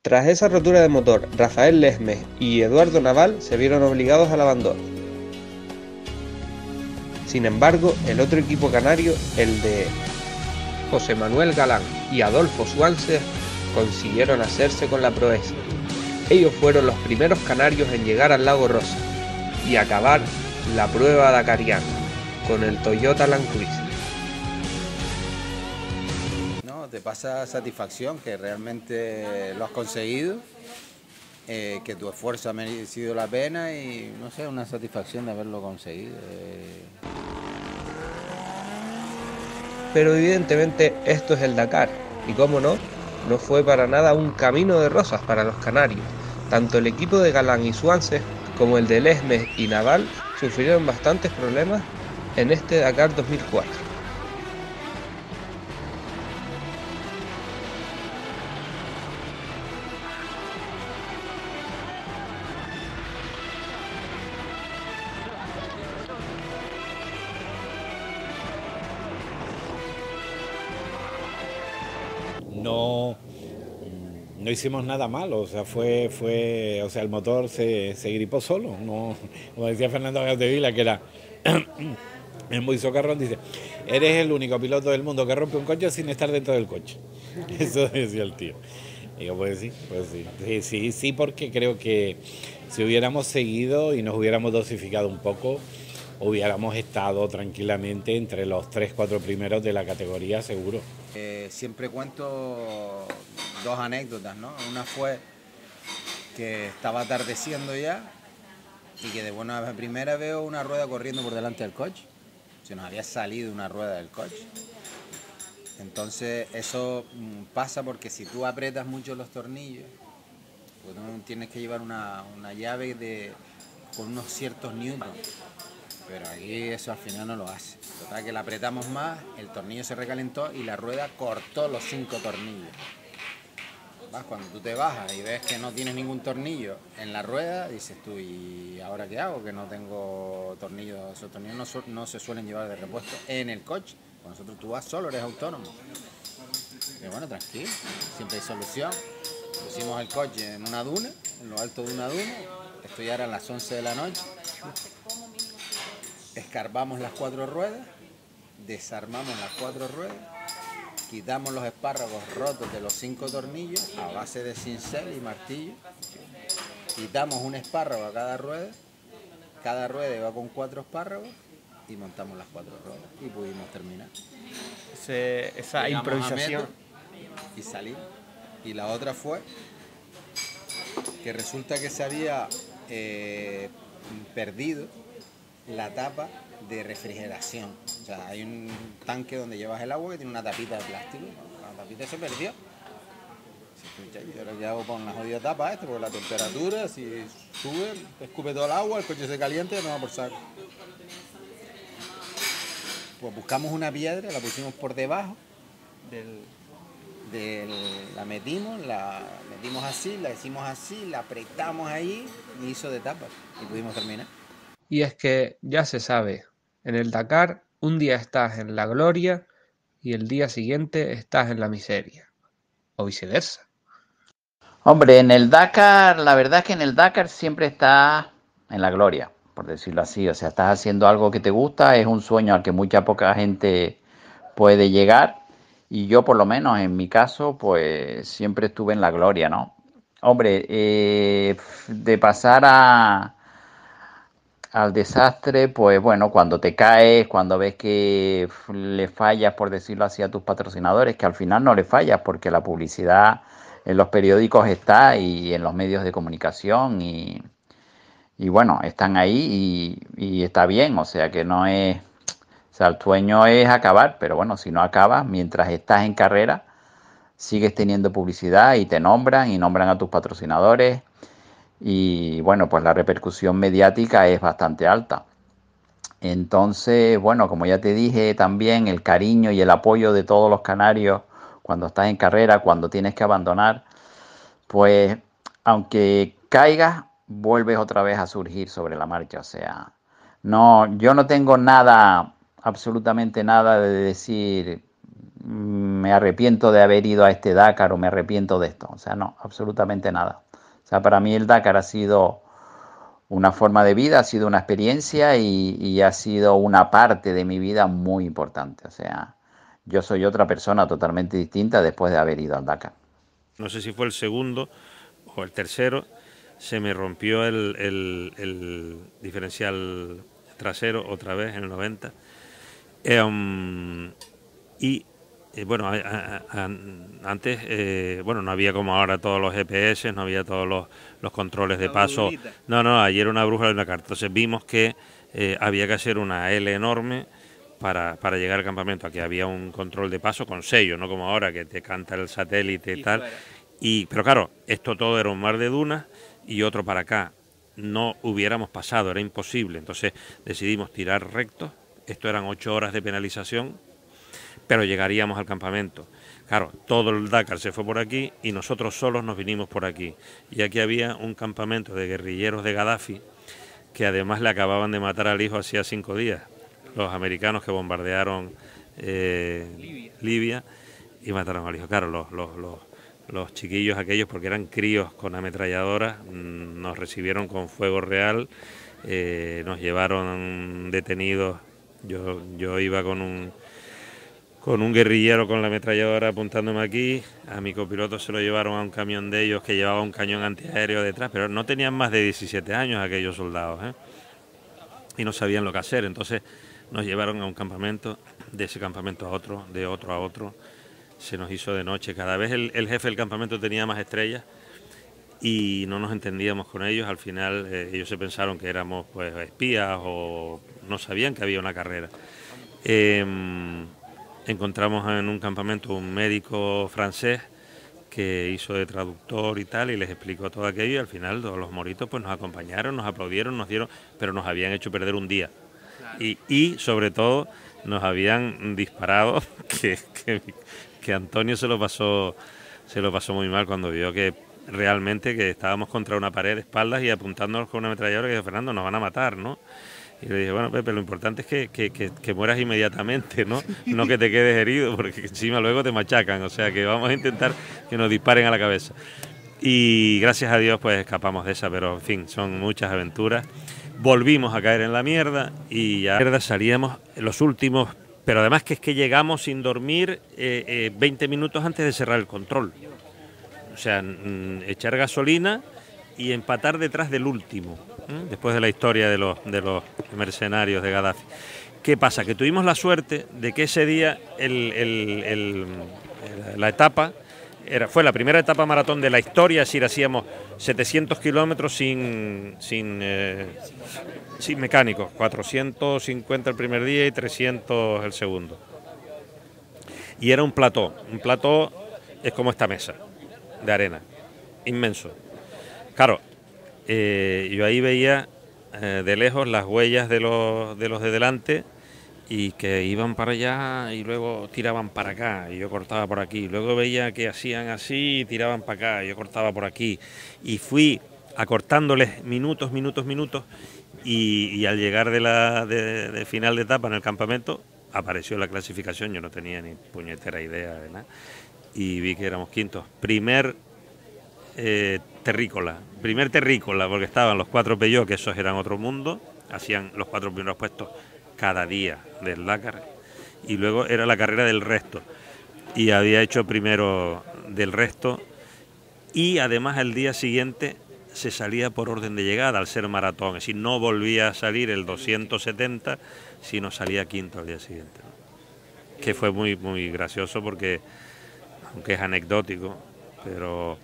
Tras esa rotura de motor, Rafael Lesmes y Eduardo Naval se vieron obligados al abandono. Sin embargo, el otro equipo canario, el de José Manuel Galán y Adolfo Suanzes, consiguieron hacerse con la proeza. Ellos fueron los primeros canarios en llegar al Lago Rosa y acabar la prueba dakariana con el Toyota Land Cruiser. Te pasa satisfacción que realmente lo has conseguido, que tu esfuerzo ha merecido la pena y, no sé, una satisfacción de haberlo conseguido. Pero evidentemente esto es el Dakar y, como no, no fue para nada un camino de rosas para los canarios. Tanto el equipo de Galán y Suanzes como el de Lesmes y Naval sufrieron bastantes problemas en este Dakar 2004. no hicimos nada malo, o sea, el motor se gripó solo, no, como decía Fernando Capdevila, que era es muy socarrón, dice, eres el único piloto del mundo que rompe un coche sin estar dentro del coche. Eso decía el tío. Y yo, pues sí, porque creo que si hubiéramos seguido y nos hubiéramos dosificado un poco, hubiéramos estado tranquilamente entre los 3-4 primeros de la categoría, seguro. Siempre cuento dos anécdotas, ¿no? Una fue que estaba atardeciendo ya y que de buena a primera veo una rueda corriendo por delante del coche. Se nos había salido una rueda del coche. Entonces eso pasa porque si tú aprietas mucho los tornillos, pues tienes que llevar una llave con unos ciertos newtons. Pero aquí eso al final no lo hace. Total que la apretamos más, el tornillo se recalentó y la rueda cortó los 5 tornillos. ¿Vas? Cuando tú te bajas y ves que no tienes ningún tornillo en la rueda, dices tú, ¿y ahora qué hago? Que no tengo tornillos, esos tornillos no se suelen llevar de repuesto en el coche. Con nosotros tú vas solo, eres autónomo. Pero bueno, tranquilo, siempre hay solución. Pusimos el coche en una duna, en lo alto de una duna. Esto ya era a las 11 de la noche. Escarbamos las 4 ruedas, desarmamos las 4 ruedas, quitamos los espárragos rotos de los 5 tornillos a base de cincel y martillo, quitamos un espárrago a cada rueda iba con 4 espárragos y montamos las 4 ruedas y pudimos terminar. Esa llegamos improvisación y salir. Y la otra fue que resulta que se había perdido la tapa de refrigeración. O sea, hay un tanque donde llevas el agua que tiene una tapita de plástico. La tapita se perdió. ¿Y ahora qué hago con la jodida tapa esta? Porque la temperatura, si sube, te escupe todo el agua, el coche se calienta y no va por saco. Pues buscamos una piedra, la pusimos por debajo, la metimos, así, la hicimos así, la apretamos ahí y hizo de tapa y pudimos terminar. Y es que ya se sabe, en el Dakar un día estás en la gloria y el día siguiente estás en la miseria, o viceversa. Hombre, en el Dakar, la verdad es que en el Dakar siempre estás en la gloria, por decirlo así. O sea, estás haciendo algo que te gusta, es un sueño al que mucha poca gente puede llegar. Y yo, por lo menos en mi caso, pues siempre estuve en la gloria, ¿no? Hombre, de pasar al desastre, pues bueno, cuando te caes, cuando ves que le fallas, por decirlo así, a tus patrocinadores, que al final no le fallas porque la publicidad en los periódicos está y en los medios de comunicación y bueno, están ahí y está bien, o sea que no es, o sea, el sueño es acabar, pero bueno, si no acabas, mientras estás en carrera, sigues teniendo publicidad y te nombran y nombran a tus patrocinadores. Y bueno, pues la repercusión mediática es bastante alta. Entonces, bueno, como ya te dije, también el cariño y el apoyo de todos los canarios cuando estás en carrera, cuando tienes que abandonar, pues aunque caigas, vuelves otra vez a surgir sobre la marcha. O sea, no, yo no tengo nada, absolutamente nada de decir me arrepiento de haber ido a este Dakar o me arrepiento de esto. O sea, no, absolutamente nada. O sea, para mí el Dakar ha sido una forma de vida, ha sido una experiencia y ha sido una parte de mi vida muy importante. O sea, yo soy otra persona totalmente distinta después de haber ido al Dakar. No sé si fue el segundo o el tercero, se me rompió el diferencial trasero otra vez en el 90. Bueno, antes bueno, no había como ahora todos los GPS, no había todos los controles de paso. No, ayer una brújula en la carta. Entonces vimos que había que hacer una L enorme para llegar al campamento. Aquí había un control de paso con sello, no como ahora que te canta el satélite y tal. Pero claro, esto todo era un mar de dunas y otro para acá. No hubiéramos pasado, era imposible. Entonces decidimos tirar rectos. Esto eran 8 horas de penalización, pero llegaríamos al campamento. Claro, todo el Dakar se fue por aquí y nosotros solos nos vinimos por aquí. Y aquí había un campamento de guerrilleros de Gaddafi, que además le acababan de matar al hijo hacía 5 días, los americanos que bombardearon Libia. y mataron al hijo. Claro, los chiquillos aquellos, porque eran críos con ametralladoras, nos recibieron con fuego real, nos llevaron detenidos. Yo iba con un guerrillero con la ametralladora apuntándome aquí. A mi copiloto se lo llevaron a un camión de ellos que llevaba un cañón antiaéreo detrás, pero no tenían más de 17 años aquellos soldados, ¿eh? Y no sabían lo que hacer. Entonces nos llevaron a un campamento, de ese campamento a otro, de otro a otro. Se nos hizo de noche. Cada vez el jefe del campamento tenía más estrellas y no nos entendíamos con ellos. Al final ellos se pensaron que éramos, pues, espías, o no sabían que había una carrera. Encontramos en un campamento un médico francés que hizo de traductor y tal, y les explicó todo aquello, y al final todos los moritos, pues, nos acompañaron, nos aplaudieron, nos dieron, pero nos habían hecho perder un día. Y sobre todo nos habían disparado, que Antonio se lo pasó muy mal cuando vio que realmente que estábamos contra una pared de espaldas y apuntándonos con una ametralladora, que dijo: Fernando, nos van a matar, ¿no? Y le dije: bueno, Pepe, lo importante es que mueras inmediatamente, ¿no? No que te quedes herido, porque encima luego te machacan, o sea que vamos a intentar que nos disparen a la cabeza. Y gracias a Dios, pues, escapamos de esa, pero en fin, son muchas aventuras. Volvimos a caer en la mierda y ya salíamos los últimos, pero además que es que llegamos sin dormir 20 minutos antes de cerrar el control. O sea, echar gasolina y empatar detrás del último, ¿eh? Después de la historia de los mercenarios de Gaddafi. ¿Qué pasa? Que tuvimos la suerte de que ese día la etapa fue la primera etapa maratón de la historia, es decir, hacíamos 700 kilómetros sin mecánicos, 450 el primer día y 300 el segundo. Y era un plató es como esta mesa de arena, inmenso. Claro, yo ahí veía de lejos las huellas de los de delante, y que iban para allá y luego tiraban para acá, y yo cortaba por aquí. Luego veía que hacían así y tiraban para acá, y yo cortaba por aquí. Y fui acortándoles minutos, y al llegar de final de etapa en el campamento, apareció la clasificación. Yo no tenía ni puñetera idea de nada, y vi que éramos quintos. Primer terrícola, porque estaban los 4 Peugeot, que esos eran otro mundo, hacían los 4 primeros puestos cada día del Dakar, y luego era la carrera del resto, y había hecho primero del resto, y además el día siguiente se salía por orden de llegada al ser maratón, es decir, no volvía a salir el 270, sino salía quinto al día siguiente, ¿no? Que fue muy, muy gracioso, porque, aunque es anecdótico, pero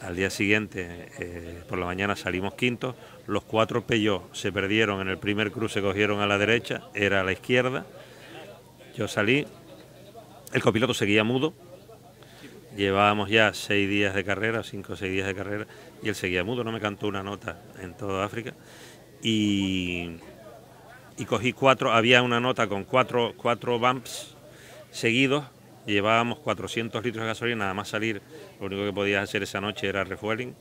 al día siguiente, por la mañana, salimos quintos. Los 4 Peugeot se perdieron en el primer cruce, cogieron a la derecha, era a la izquierda. Yo salí, el copiloto seguía mudo, llevábamos ya 6 días de carrera, 5 o 6 días de carrera, y él seguía mudo, no me cantó una nota en toda África. Y cogí 4, había una nota con 4 bumps seguidos. Llevábamos 400 litros de gasolina, nada más salir, lo único que podías hacer esa noche era refueling.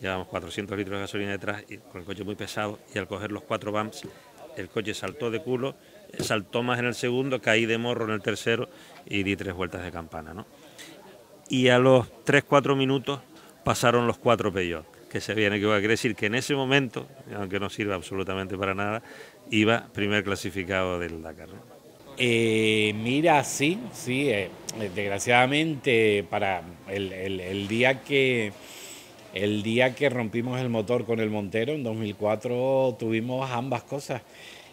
Llevábamos 400 litros de gasolina detrás, y con el coche muy pesado, y al coger los 4 bumps, el coche saltó de culo, saltó más en el segundo, caí de morro en el tercero y di 3 vueltas de campana, ¿no? Y a los 3-4 minutos pasaron los 4 Peugeot, que se habían equivocado. Quiere decir que en ese momento, aunque no sirva absolutamente para nada, iba primer clasificado del Dakar, ¿no? Mira, sí, desgraciadamente, para el día que rompimos el motor con el Montero en 2004, tuvimos ambas cosas.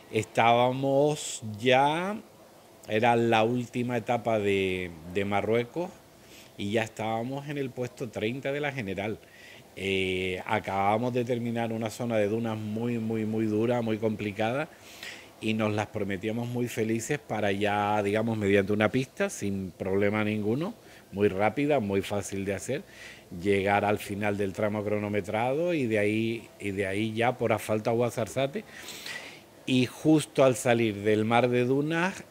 Estábamos ya, era la última etapa de Marruecos, y ya estábamos en el puesto 30 de la general. Acabamos de terminar una zona de dunas muy, muy, muy dura, muy complicada, y nos las prometíamos muy felices para ya, digamos, mediante una pista sin problema ninguno, muy rápida, muy fácil de hacer, llegar al final del tramo cronometrado, y de ahí ya por asfalto a Guasarzate. Y justo al salir del mar de dunas,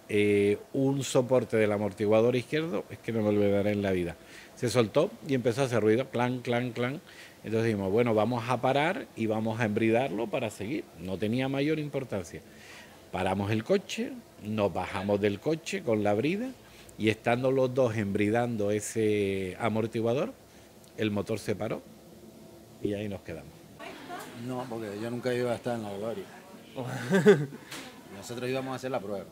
un soporte del amortiguador izquierdo, es que no me olvidaré en la vida, se soltó y empezó a hacer ruido, clan, clan, clan. Entonces dijimos: bueno, vamos a parar y vamos a embridarlo para seguir. No tenía mayor importancia. Paramos el coche, nos bajamos del coche con la brida y estando los dos embridando ese amortiguador, el motor se paró y ahí nos quedamos. No, porque yo nunca iba a estar en la gloria. Nosotros íbamos a hacer la prueba.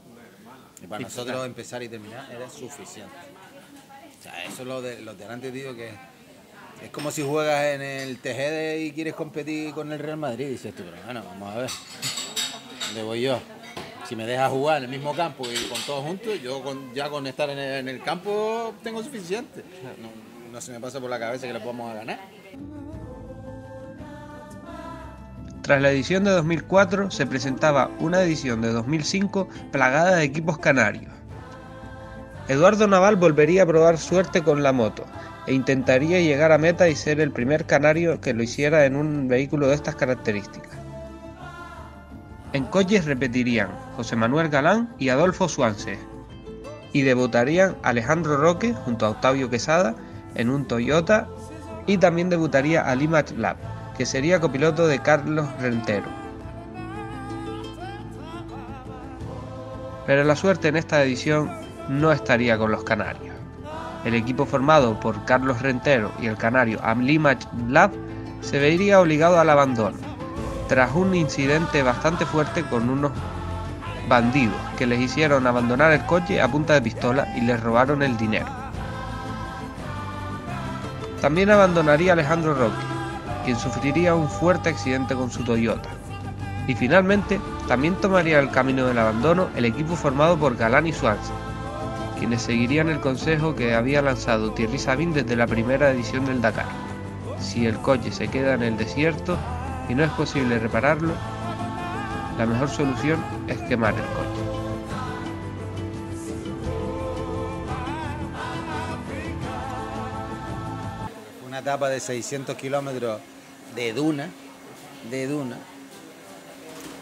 Y para nosotros empezar y terminar era suficiente. O sea, eso es lo de antes, digo que es como si juegas en el TGD y quieres competir con el Real Madrid. Y dices tú, pero bueno, vamos a ver, ¿dónde voy yo? Si me dejas jugar en el mismo campo y con todos juntos, yo ya con estar en el campo tengo suficiente. No se me pasa por la cabeza que lo podamos ganar. Tras la edición de 2004 se presentaba una edición de 2005 plagada de equipos canarios. Eduardo Naval volvería a probar suerte con la moto e intentaría llegar a meta y ser el primer canario que lo hiciera en un vehículo de estas características. En coches repetirían José Manuel Galán y Adolfo Suanzes, y debutarían Alejandro Roque junto a Octavio Quesada en un Toyota, y también debutaría Ali Matlab, que sería copiloto de Carlos Rentero. Pero la suerte en esta edición no estaría con los canarios. El equipo formado por Carlos Rentero y el canario Ali Matlab se vería obligado al abandono tras un incidente bastante fuerte con unos bandidos que les hicieron abandonar el coche a punta de pistola y les robaron el dinero. También abandonaría Alejandro Roque, quien sufriría un fuerte accidente con su Toyota. Y finalmente, también tomaría el camino del abandono el equipo formado por Galán y Suanzes, quienes seguirían el consejo que había lanzado Thierry Sabin desde la primera edición del Dakar. Si el coche se queda en el desierto y no es posible repararlo, la mejor solución es quemar el coche. Una etapa de 600 kilómetros de duna,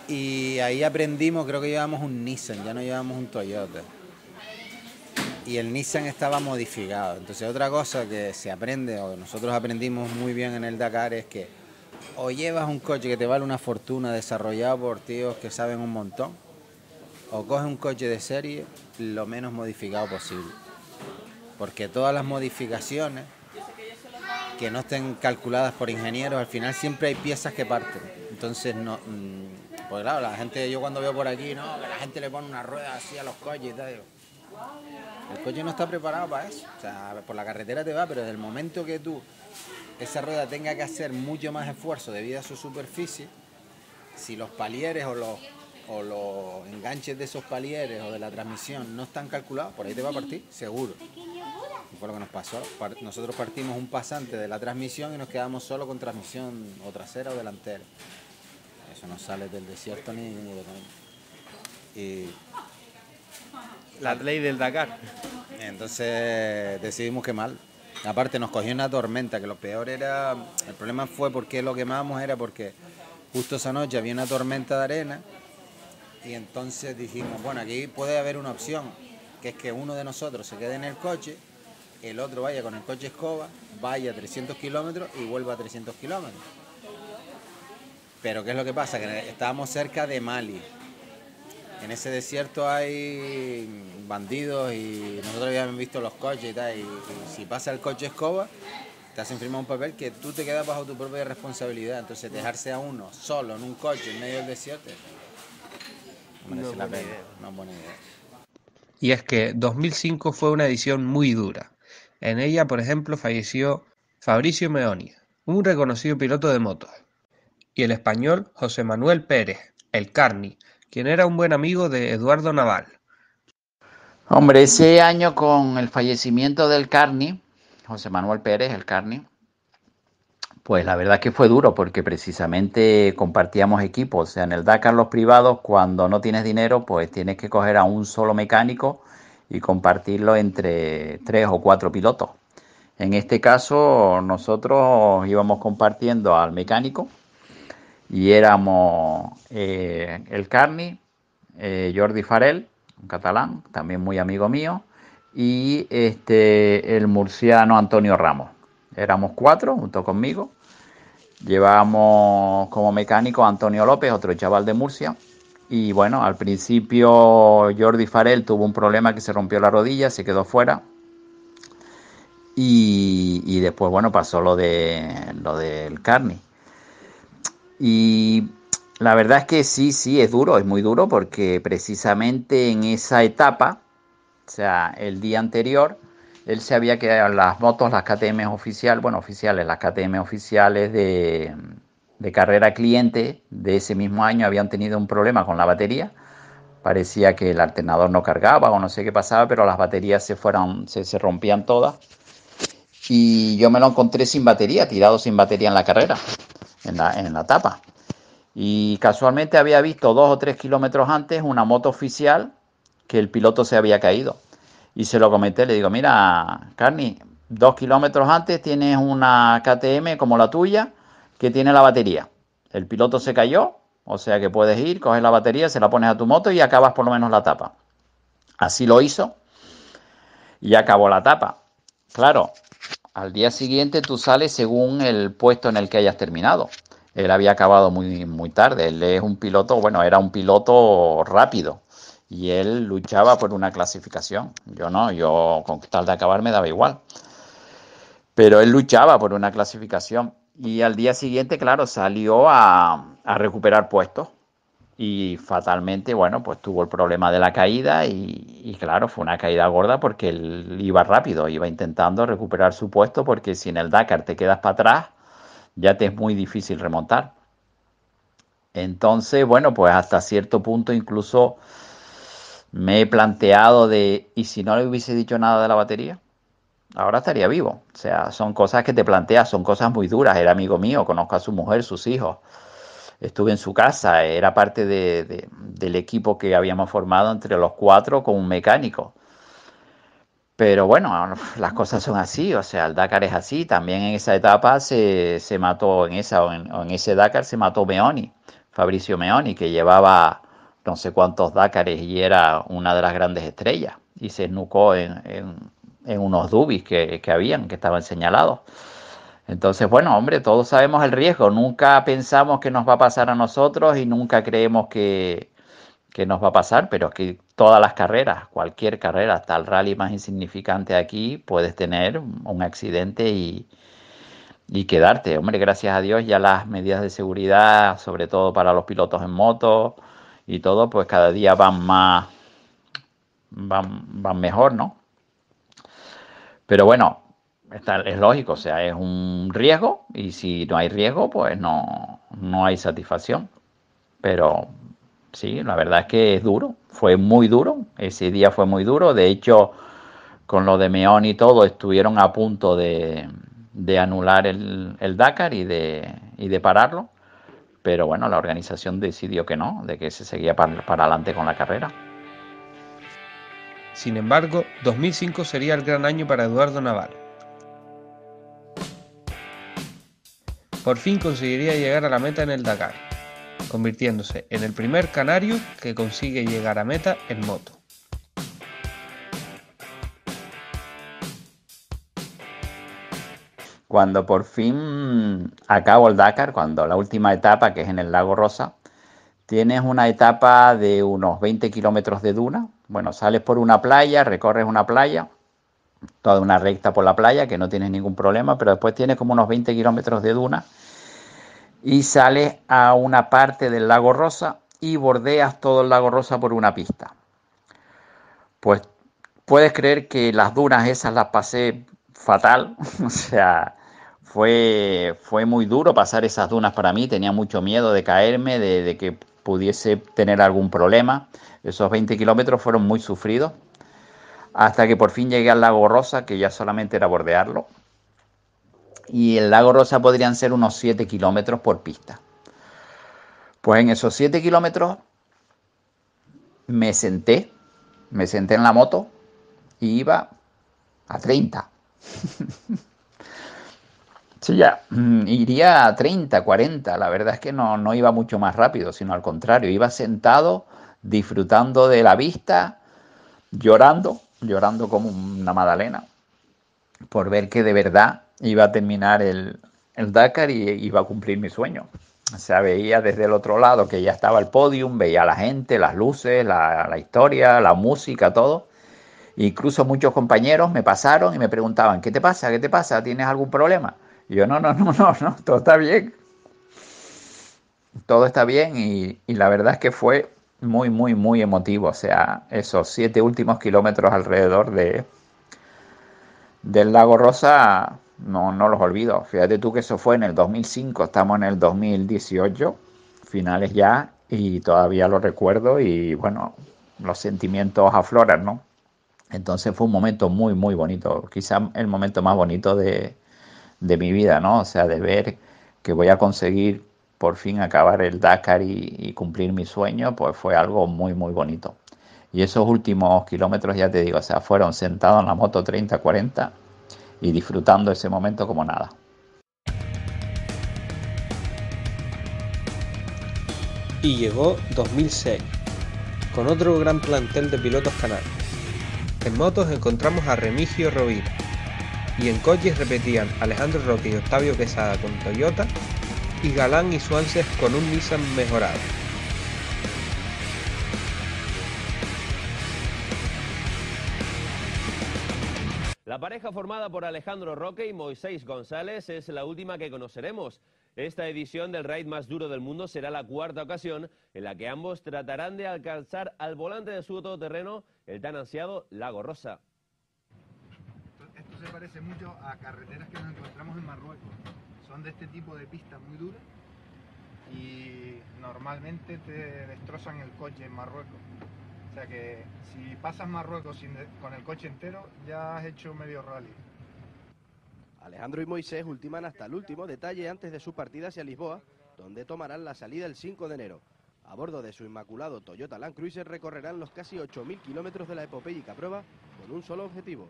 y ahí aprendimos, creo que llevábamos un Nissan, ya no llevábamos un Toyota. Y el Nissan estaba modificado. Entonces otra cosa que se aprende, o nosotros aprendimos muy bien en el Dakar, es que o llevas un coche que te vale una fortuna desarrollado por tíos que saben un montón, o coges un coche de serie lo menos modificado posible. Porque todas las modificaciones que no estén calculadas por ingenieros, al final siempre hay piezas que parten. Entonces, no, pues claro, la gente, yo cuando veo por aquí, no, que la gente le pone una rueda así a los coches y tal, digo, el coche no está preparado para eso. O sea, por la carretera te va, pero desde el momento que tú esa rueda tenga que hacer mucho más esfuerzo debido a su superficie, si los palieres o los enganches de esos palieres o de la transmisión no están calculados, por ahí te va a partir, seguro. Y fue lo que nos pasó. Nosotros partimos un pasante de la transmisión y nos quedamos solo con transmisión o trasera o delantera. Eso no sale del desierto ni de camino. Y la ley del Dakar. Entonces decidimos que mal. Aparte nos cogió una tormenta, que lo peor era, el problema fue porque lo quemamos, era porque justo esa noche había una tormenta de arena, y entonces dijimos, bueno, aquí puede haber una opción, que es que uno de nosotros se quede en el coche, el otro vaya con el coche escoba, vaya 300 kilómetros y vuelva a 300 kilómetros. Pero ¿qué es lo que pasa? Que estábamos cerca de Mali. En ese desierto hay bandidos y nosotros habíamos visto los coches y tal, y si pasa el coche escoba, te hacen firmar un papel que tú te quedas bajo tu propia responsabilidad. Entonces dejarse a uno solo en un coche en medio del desierto, no es buena idea. Y es que 2005 fue una edición muy dura. En ella, por ejemplo, falleció Fabricio Meoni, un reconocido piloto de motos, y el español José Manuel Pérez, el Carni, quien era un buen amigo de Eduardo Naval. Hombre, ese año con el fallecimiento del Carni, José Manuel Pérez, el Carni, pues la verdad que fue duro porque precisamente compartíamos equipos. O sea, en el Dakar los privados, cuando no tienes dinero, pues tienes que coger a un solo mecánico y compartirlo entre 3 o 4 pilotos. En este caso nosotros íbamos compartiendo al mecánico, y éramos el Carni, Jordi Farel, un catalán, también muy amigo mío, y el murciano Antonio Ramos. Éramos 4 junto conmigo. Llevábamos como mecánico a Antonio López, otro chaval de Murcia, Y bueno, al principio Jordi Farell tuvo un problema que se rompió la rodilla, se quedó fuera. Y después, bueno, pasó lo del Carni. Y la verdad es que sí, es duro, es muy duro, porque precisamente en esa etapa, o sea, el día anterior, él se había quedado en las motos, las KTM oficiales, bueno, oficiales, las KTM oficiales de carrera cliente de ese mismo año habían tenido un problema con la batería. Parecía que el alternador no cargaba o no sé qué pasaba, pero las baterías se rompían todas. Y yo me lo encontré sin batería, tirado sin batería en la carrera, en la etapa. Y casualmente había visto 2 o 3 kilómetros antes una moto oficial que el piloto se había caído. Y se lo comenté, le digo, mira, Carni, 2 kilómetros antes tienes una KTM como la tuya, que tiene la batería. El piloto se cayó, o sea que puedes ir, coges la batería, se la pones a tu moto y acabas por lo menos la etapa. Así lo hizo y acabó la etapa. Claro, al día siguiente tú sales según el puesto en el que hayas terminado. Él había acabado muy, muy tarde. Él es un piloto, bueno, era un piloto rápido y él luchaba por una clasificación. Yo no, yo con tal de acabar me daba igual. Pero él luchaba por una clasificación. Y al día siguiente, claro, salió a recuperar puestos y fatalmente, bueno, pues tuvo el problema de la caída y claro, fue una caída gorda porque él iba rápido, iba intentando recuperar su puesto porque si en el Dakar te quedas para atrás, ya te es muy difícil remontar. Entonces, bueno, pues hasta cierto punto incluso me he planteado de, ¿y si no le hubiese dicho nada de la batería? Ahora estaría vivo. O sea, son cosas que te planteas, son cosas muy duras. Era amigo mío, conozco a su mujer, sus hijos. Estuve en su casa, era parte del equipo que habíamos formado entre los 4 con un mecánico. Pero bueno, las cosas son así, o sea, el Dakar es así. También en esa etapa se mató, en ese Dakar se mató Meoni, Fabricio Meoni, que llevaba no sé cuántos Dakares y era una de las grandes estrellas. Y se esnucó en unos dubis que habían, que estaban señalados. Entonces, bueno, hombre, todos sabemos el riesgo. Nunca pensamos que nos va a pasar a nosotros y nunca creemos que nos va a pasar, pero es que todas las carreras, cualquier carrera, hasta el rally más insignificante aquí, puedes tener un accidente y quedarte. Hombre, gracias a Dios ya las medidas de seguridad, sobre todo para los pilotos en moto y todo, pues cada día van mejor, ¿no? Pero bueno, es lógico, o sea, es un riesgo y si no hay riesgo, pues no hay satisfacción. Pero sí, la verdad es que es duro, fue muy duro, ese día fue muy duro. De hecho, con lo de Meón y todo, estuvieron a punto de anular el Dakar y de pararlo. Pero bueno, la organización decidió que no, de que se seguía para adelante con la carrera. Sin embargo, 2005 sería el gran año para Eduardo Naval. Por fin conseguiría llegar a la meta en el Dakar, convirtiéndose en el primer canario que consigue llegar a meta en moto. Cuando por fin acabo el Dakar, cuando la última etapa, que es en el Lago Rosa, tienes una etapa de unos 20 kilómetros de duna. Bueno, sales por una playa, recorres una playa, toda una recta por la playa, que no tienes ningún problema, pero después tienes como unos 20 kilómetros de duna y sales a una parte del Lago Rosa y bordeas todo el Lago Rosa por una pista. Pues puedes creer que las dunas esas las pasé fatal, o sea, fue muy duro pasar esas dunas para mí, tenía mucho miedo de caerme, de que pudiese tener algún problema. Esos 20 kilómetros fueron muy sufridos hasta que por fin llegué al Lago Rosa, que ya solamente era bordearlo. Y el Lago Rosa podrían ser unos 7 kilómetros por pista. Pues en esos 7 kilómetros me senté en la moto y iba a 30. Sí, ya iría a 30, 40, la verdad es que no iba mucho más rápido, sino al contrario, iba sentado, disfrutando de la vista, llorando como una magdalena, por ver que de verdad iba a terminar el Dakar y iba a cumplir mi sueño. se veía desde el otro lado que ya estaba el podium, veía la gente, las luces, la historia, la música, todo. Incluso muchos compañeros me pasaron y me preguntaban, ¿qué te pasa? ¿Qué te pasa? ¿Tienes algún problema? Y yo, no, todo está bien. Todo está bien y la verdad es que fue muy, muy, muy emotivo. O sea, esos 7 últimos kilómetros alrededor del Lago Rosa no los olvido. Fíjate tú que eso fue en el 2005, estamos en el 2018, finales ya, y todavía lo recuerdo y bueno, los sentimientos afloran, ¿no? Entonces fue un momento muy, muy bonito, quizá el momento más bonito de mi vida, ¿no? O sea, de ver que voy a conseguir por fin acabar el Dakar y cumplir mi sueño, pues fue algo muy, muy bonito. Y esos últimos kilómetros, ya te digo, o sea, fueron sentados en la moto 30-40 y disfrutando ese momento como nada. Y llegó 2006, con otro gran plantel de pilotos canarios. En motos encontramos a Remigio Rovira, y en coches repetían Alejandro Roque y Octavio Quesada con Toyota, y Galán y Suanzes con un Nissan mejorado. La pareja formada por Alejandro Roque y Moisés González es la última que conoceremos. Esta edición del raid más duro del mundo será la 4ª ocasión en la que ambos tratarán de alcanzar al volante de su todoterreno el tan ansiado Lago Rosa. Esto se parece mucho a carreteras que nos encontramos en Marruecos. Son de este tipo de pistas muy duras y normalmente te destrozan el coche en Marruecos. O sea que si pasas Marruecos con el coche entero ya has hecho medio rally. Alejandro y Moisés ultiman hasta el último detalle antes de su partida hacia Lisboa, donde tomarán la salida el 5 de enero. A bordo de su inmaculado Toyota Land Cruiser recorrerán los casi 8.000 kilómetros de la epopéyica prueba con un solo objetivo.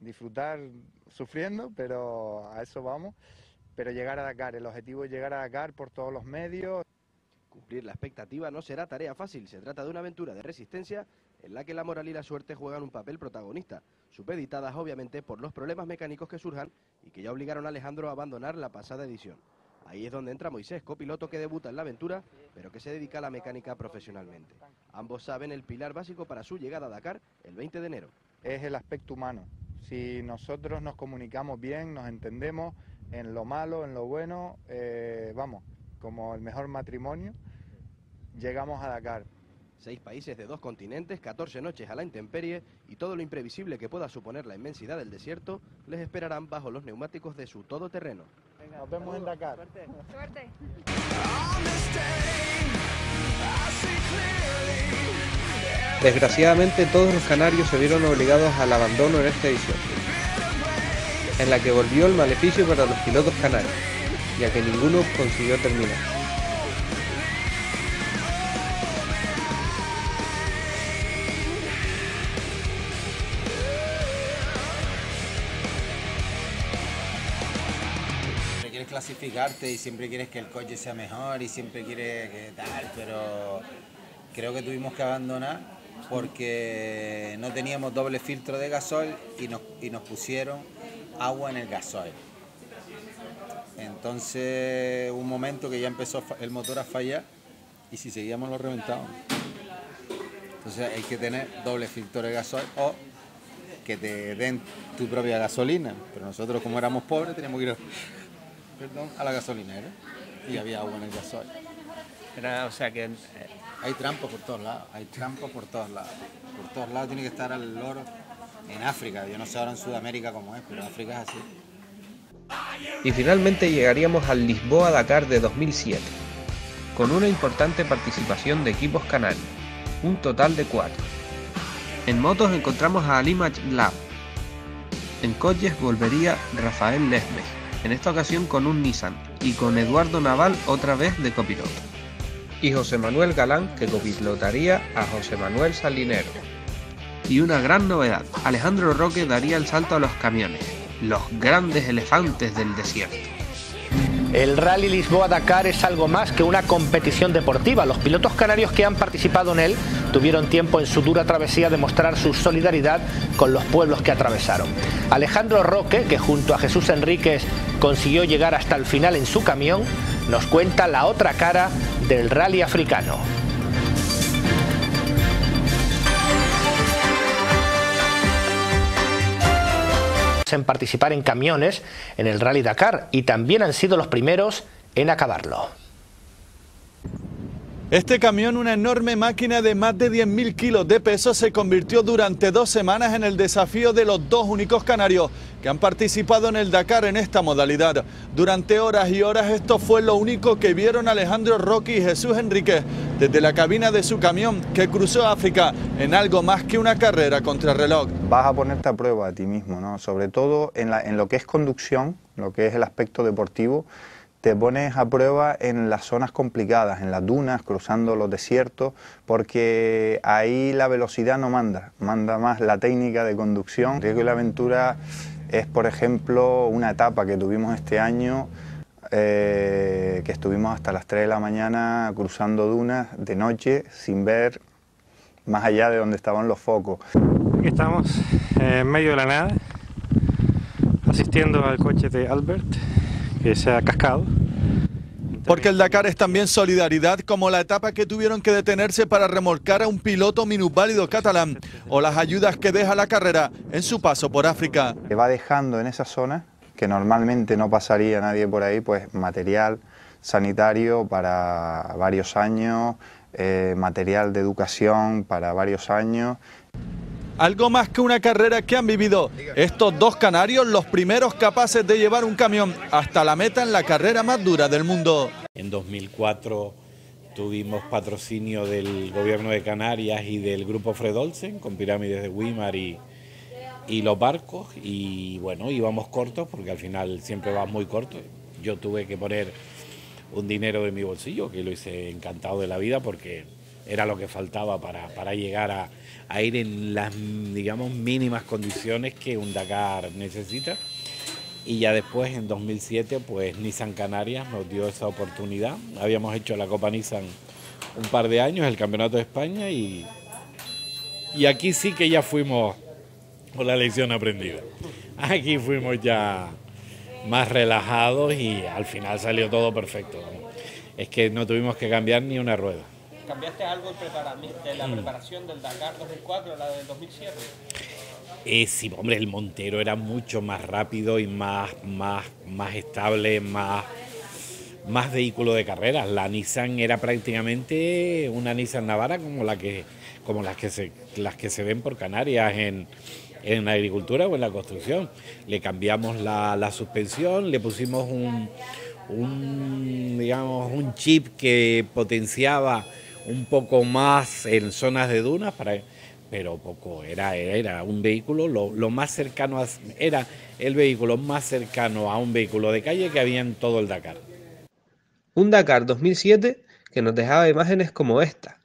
Disfrutar sufriendo, pero a eso vamos. Pero llegar a Dakar, el objetivo es llegar a Dakar por todos los medios. Cumplir la expectativa no será tarea fácil, se trata de una aventura de resistencia en la que la moral y la suerte juegan un papel protagonista, supeditadas obviamente por los problemas mecánicos que surjan y que ya obligaron a Alejandro a abandonar la pasada edición. Ahí es donde entra Moisés, copiloto que debuta en la aventura, pero que se dedica a la mecánica profesionalmente. Ambos saben el pilar básico para su llegada a Dakar el 20 de enero. Es el aspecto humano. Si nosotros nos comunicamos bien, nos entendemos, en lo malo, en lo bueno, vamos, como el mejor matrimonio, llegamos a Dakar. 6 países de 2 continentes, 14 noches a la intemperie y todo lo imprevisible que pueda suponer la inmensidad del desierto les esperarán bajo los neumáticos de su todoterreno. Venga, nos vemos en Dakar. Suerte. Suerte. Desgraciadamente todos los canarios se vieron obligados al abandono en esta edición, en la que volvió el maleficio para los pilotos canarios, ya que ninguno consiguió terminar. Siempre quieres clasificarte y siempre quieres que el coche sea mejor y siempre quieres que tal, pero creo que tuvimos que abandonar porque no teníamos doble filtro de gasoil y nos pusieron agua en el gasoil. Entonces un momento que ya empezó el motor a fallar y si seguíamos lo reventábamos. Entonces hay que tener doble filtro de gasoil o que te den tu propia gasolina. Pero nosotros como éramos pobres teníamos que ir a la gasolinera y había agua en el gasoil. Era, o sea que hay trampas por todos lados, hay trampas por todos lados. Por todos lados tiene que estar al loro. En África, yo no sé ahora en Sudamérica cómo es, pero en África es así. Y finalmente llegaríamos al Lisboa Dakar de 2007, con una importante participación de equipos canarios, un total de 4. En motos encontramos a Ali Lab. En coches volvería Rafael Lesmes, en esta ocasión con un Nissan, y con Eduardo Naval otra vez de copiloto. Y José Manuel Galán, que copilotaría a José Manuel Salinero. Y una gran novedad, Alejandro Roque daría el salto a los camiones, los grandes elefantes del desierto. El Rally Lisboa-Dakar es algo más que una competición deportiva. Los pilotos canarios que han participado en él tuvieron tiempo en su dura travesía de mostrar su solidaridad con los pueblos que atravesaron. Alejandro Roque, que junto a Jesús Enríquez consiguió llegar hasta el final en su camión, nos cuenta la otra cara del rally africano. En participar en camiones en el Rally Dakar y también han sido los primeros en acabarlo. Este camión, una enorme máquina de más de 10.000 kilos de peso, se convirtió durante 2 semanas en el desafío de los 2 únicos canarios que han participado en el Dakar en esta modalidad. Durante horas y horas esto fue lo único que vieron Alejandro Rocky y Jesús Enríquez desde la cabina de su camión que cruzó África en algo más que una carrera contrarreloj. Vas a ponerte a prueba a ti mismo, ¿no? Sobre todo en lo que es conducción, lo que es el aspecto deportivo. Te pones a prueba en las zonas complicadas, en las dunas, cruzando los desiertos, porque ahí la velocidad no manda, manda más la técnica de conducción. El riesgo y la aventura es, por ejemplo, una etapa que tuvimos este año, que estuvimos hasta las 3 de la mañana cruzando dunas de noche, sin ver más allá de donde estaban los focos. Aquí estamos en medio de la nada, asistiendo al coche de Albert, que se ha cascado. Porque el Dakar es también solidaridad, como la etapa que tuvieron que detenerse para remolcar a un piloto minusválido catalán, o las ayudas que deja la carrera en su paso por África. Que va dejando en esa zona, que normalmente no pasaría nadie por ahí, pues material sanitario para varios años, material de educación para varios años. Algo más que una carrera que han vivido estos 2 canarios, los primeros capaces de llevar un camión hasta la meta en la carrera más dura del mundo. En 2004 tuvimos patrocinio del gobierno de Canarias y del grupo Fred Olsen con pirámides de Güímar y los barcos, y bueno, íbamos cortos porque al final siempre vas muy corto. Yo tuve que poner un dinero de mi bolsillo, que lo hice encantado de la vida porque era lo que faltaba para llegar a ir en las, digamos, mínimas condiciones que un Dakar necesita. Y ya después, en 2007, pues Nissan Canarias nos dio esa oportunidad. Habíamos hecho la Copa Nissan un par de años, el Campeonato de España, y aquí sí que ya fuimos con la lección aprendida. Aquí fuimos ya más relajados y al final salió todo perfecto. Es que no tuvimos que cambiar ni una rueda. ¿Cambiaste algo de la preparación del Dakar 2004 a la del 2007? Sí, hombre, el Montero era mucho más rápido y más estable, más vehículo de carreras. La Nissan era prácticamente una Nissan Navara como las que se ven por Canarias en la agricultura o en la construcción. Le cambiamos la suspensión, le pusimos un chip que potenciaba un poco más en zonas de dunas, pero poco, era un vehículo, lo más cercano, era el vehículo más cercano a un vehículo de calle que había en todo el Dakar. Un Dakar 2007 que nos dejaba imágenes como esta.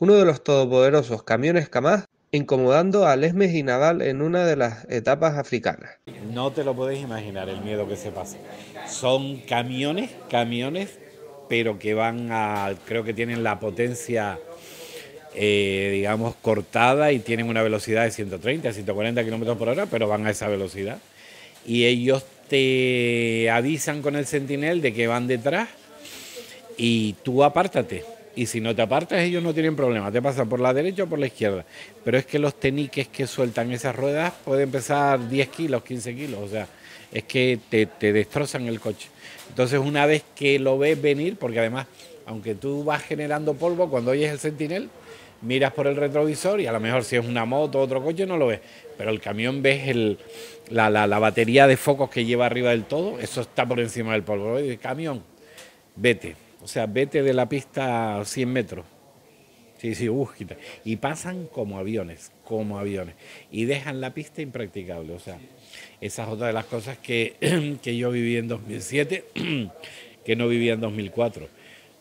Uno de los todopoderosos camiones Kamaz incomodando a Lesmes y Naval en una de las etapas africanas. No te lo podéis imaginar el miedo que se pasa. Son camiones, pero que van a, creo que tienen la potencia, digamos, cortada y tienen una velocidad de 130 a 140 kilómetros por hora, pero van a esa velocidad. Y ellos te avisan con el sentinel de que van detrás y tú apártate. Y si no te apartas, ellos no tienen problema, te pasan por la derecha o por la izquierda. Pero es que los teniques que sueltan esas ruedas pueden pesar 10 kilos, 15 kilos, o sea, es que te destrozan el coche. Entonces, una vez que lo ves venir, porque además, aunque tú vas generando polvo, cuando oyes el sentinel, miras por el retrovisor y a lo mejor si es una moto o otro coche no lo ves, pero el camión ves la batería de focos que lleva arriba del todo, eso está por encima del polvo. Oye, camión, vete. O sea, vete de la pista a 100 metros. Sí, búsquita. Y pasan como aviones. Y dejan la pista impracticable. O sea, esa es otra de las cosas que yo viví en 2007, que no viví en 2004.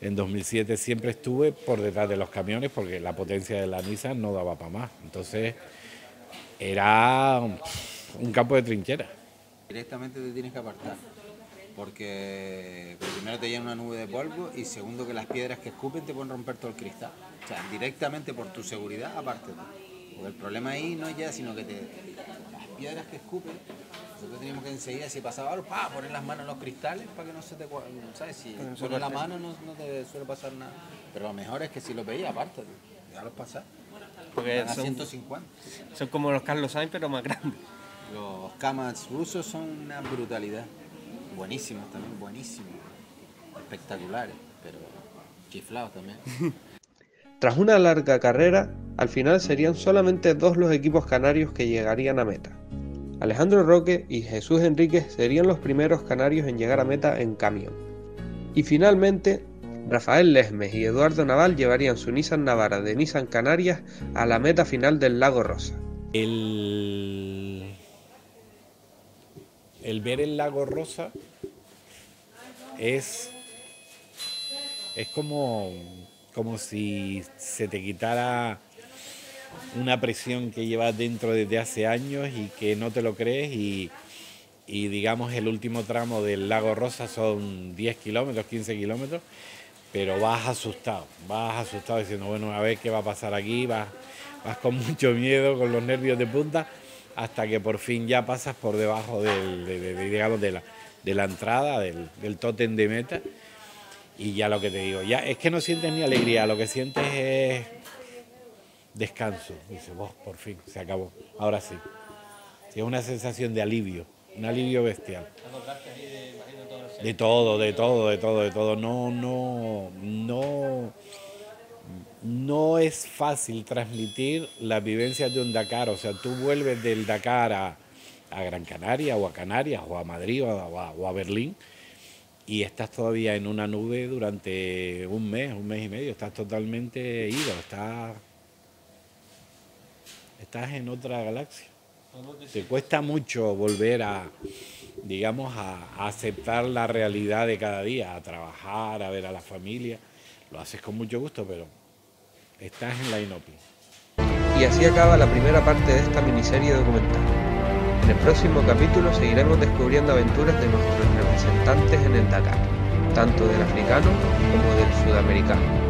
En 2007 siempre estuve por detrás de los camiones porque la potencia de la Nissan no daba para más. Entonces, era un campo de trinchera. Directamente te tienes que apartar, porque primero te llena una nube de polvo y segundo que las piedras que escupen te pueden romper todo el cristal. O sea, directamente por tu seguridad, aparte. Porque el problema ahí no es ya, sino que te, las piedras que escupen, nosotros teníamos que enseguida, si pasaba algo, ¡pah!, poner las manos en los cristales para que no se te... ¿Sabes? Si pones la mano no te suele pasar nada. Pero lo mejor es que si lo veías, aparte, déjalos pasar. Porque son 150. Son como los Carlos Sainz, pero más grandes. Los Kamaz rusos son una brutalidad. Buenísimos también, buenísimos. Espectaculares, pero chiflados también. Tras una larga carrera, al final serían solamente dos los equipos canarios que llegarían a meta. Alejandro Roque y Jesús Enríquez serían los primeros canarios en llegar a meta en camión. Y finalmente, Rafael Lesmes y Eduardo Naval llevarían su Nissan Navara de Nissan Canarias a la meta final del Lago Rosa. El ver el Lago Rosa es como si se te quitara una presión que llevas dentro desde hace años y que no te lo crees, y digamos el último tramo del Lago Rosa son 10 kilómetros, 15 kilómetros, pero vas asustado diciendo, bueno, a ver qué va a pasar aquí, vas con mucho miedo, con los nervios de punta, hasta que por fin ya pasas por debajo de la entrada, del tótem de meta, y ya lo que te digo, ya es que no sientes ni alegría, lo que sientes es descanso. Dices, vos, por fin, se acabó, ahora sí. Es una sensación de alivio, un alivio bestial. De todo. No es fácil transmitir las vivencias de un Dakar, o sea, tú vuelves del Dakar a Gran Canaria o a Canarias o a Madrid o a Berlín, y estás todavía en una nube durante un mes y medio, estás totalmente ido, estás en otra galaxia. Te cuesta mucho volver a aceptar la realidad de cada día, a trabajar, a ver a la familia. Lo haces con mucho gusto, pero estás en la inopia. Y así acaba la primera parte de esta miniserie documental. En el próximo capítulo seguiremos descubriendo aventuras de nuestros representantes en el Dakar, tanto del africano como del sudamericano.